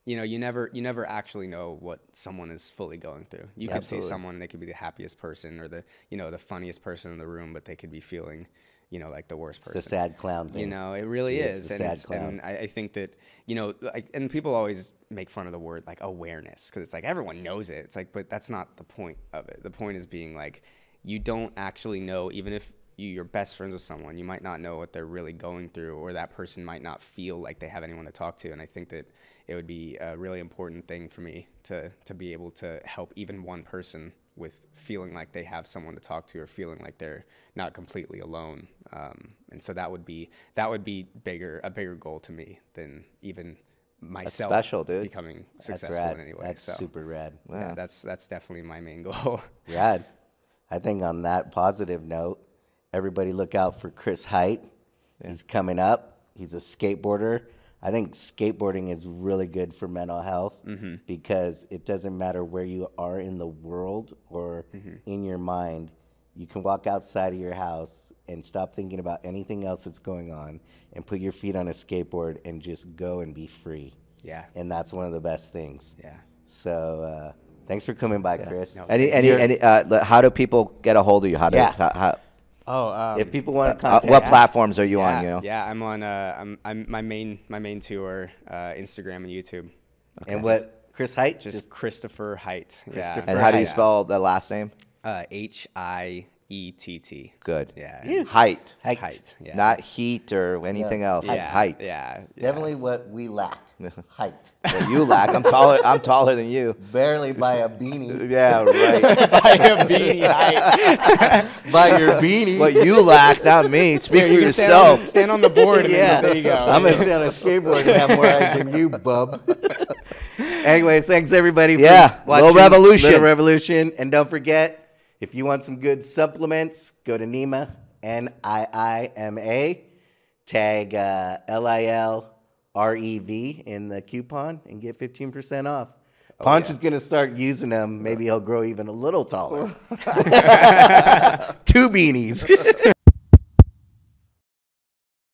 You know, you never you never actually know what someone is fully going through. You yeah, could absolutely. see someone and they could be the happiest person or the, you know, the funniest person in the room, but they could be feeling, you know, like the worst person. It's the sad clown thing. You know, it really it's is. The and sad it's, clown. And I, I think that, you know, like, and people always make fun of the word like awareness because it's like everyone knows it. It's like, but that's not the point of it. The point is being like, you don't actually know, even if you, you're best friends with someone, you might not know what they're really going through, or that person might not feel like they have anyone to talk to. And I think that it would be a really important thing for me to, to be able to help even one person with feeling like they have someone to talk to or feeling like they're not completely alone. Um, and so that would be, that would be bigger, a bigger goal to me than even myself that's special, dude. becoming successful that's rad. in any way. That's so, super rad. Wow. Yeah, that's, that's definitely my main goal. Rad. I think on that positive note, everybody look out for Chris Hiett. Yeah. He's coming up. He's a skateboarder. I think skateboarding is really good for mental health mm-hmm. because it doesn't matter where you are in the world or mm-hmm. in your mind. You can walk outside of your house and stop thinking about anything else that's going on and put your feet on a skateboard and just go and be free. Yeah. And that's one of the best things. Yeah. So, uh, thanks for coming by, yeah. Chris. No, any, any, any, uh, how do people get a hold of you? How do, yeah. how, how, oh, um, if people want to contact, uh, what yeah. platforms are you yeah. on? You know? Yeah, I'm on. Uh, I'm, I'm my main, my main two are uh, Instagram and YouTube. Okay. And what? Just, Chris Hiett, just, just Christopher Hiett. Christopher yeah. And how do you spell yeah. the last name? Uh, H I E T T. Good. Yeah. yeah. Hiett. Hiett. Hiett. Yeah. Not heat or anything yeah. else. Yeah. Hiett. Yeah. yeah. Definitely what we lack. Hiett. Well, you lack. I'm taller. I'm taller than you. Barely by a beanie. Yeah, right. By a beanie height. By your beanie. What you lack, not me. Speak Here, for you yourself. Stand on, stand on the board. And yeah, there you go. I'm gonna stand on a skateboard and have more height than you, bub. Anyways, thanks everybody. Yeah, for watching Little Revolution. Little Revolution, and don't forget, if you want some good supplements, go to N I M A, N I M A. Tag uh, L I L R E V in the coupon and get fifteen percent off. Oh, Ponch yeah. is going to start using them. Maybe he'll grow even a little taller. Two beanies.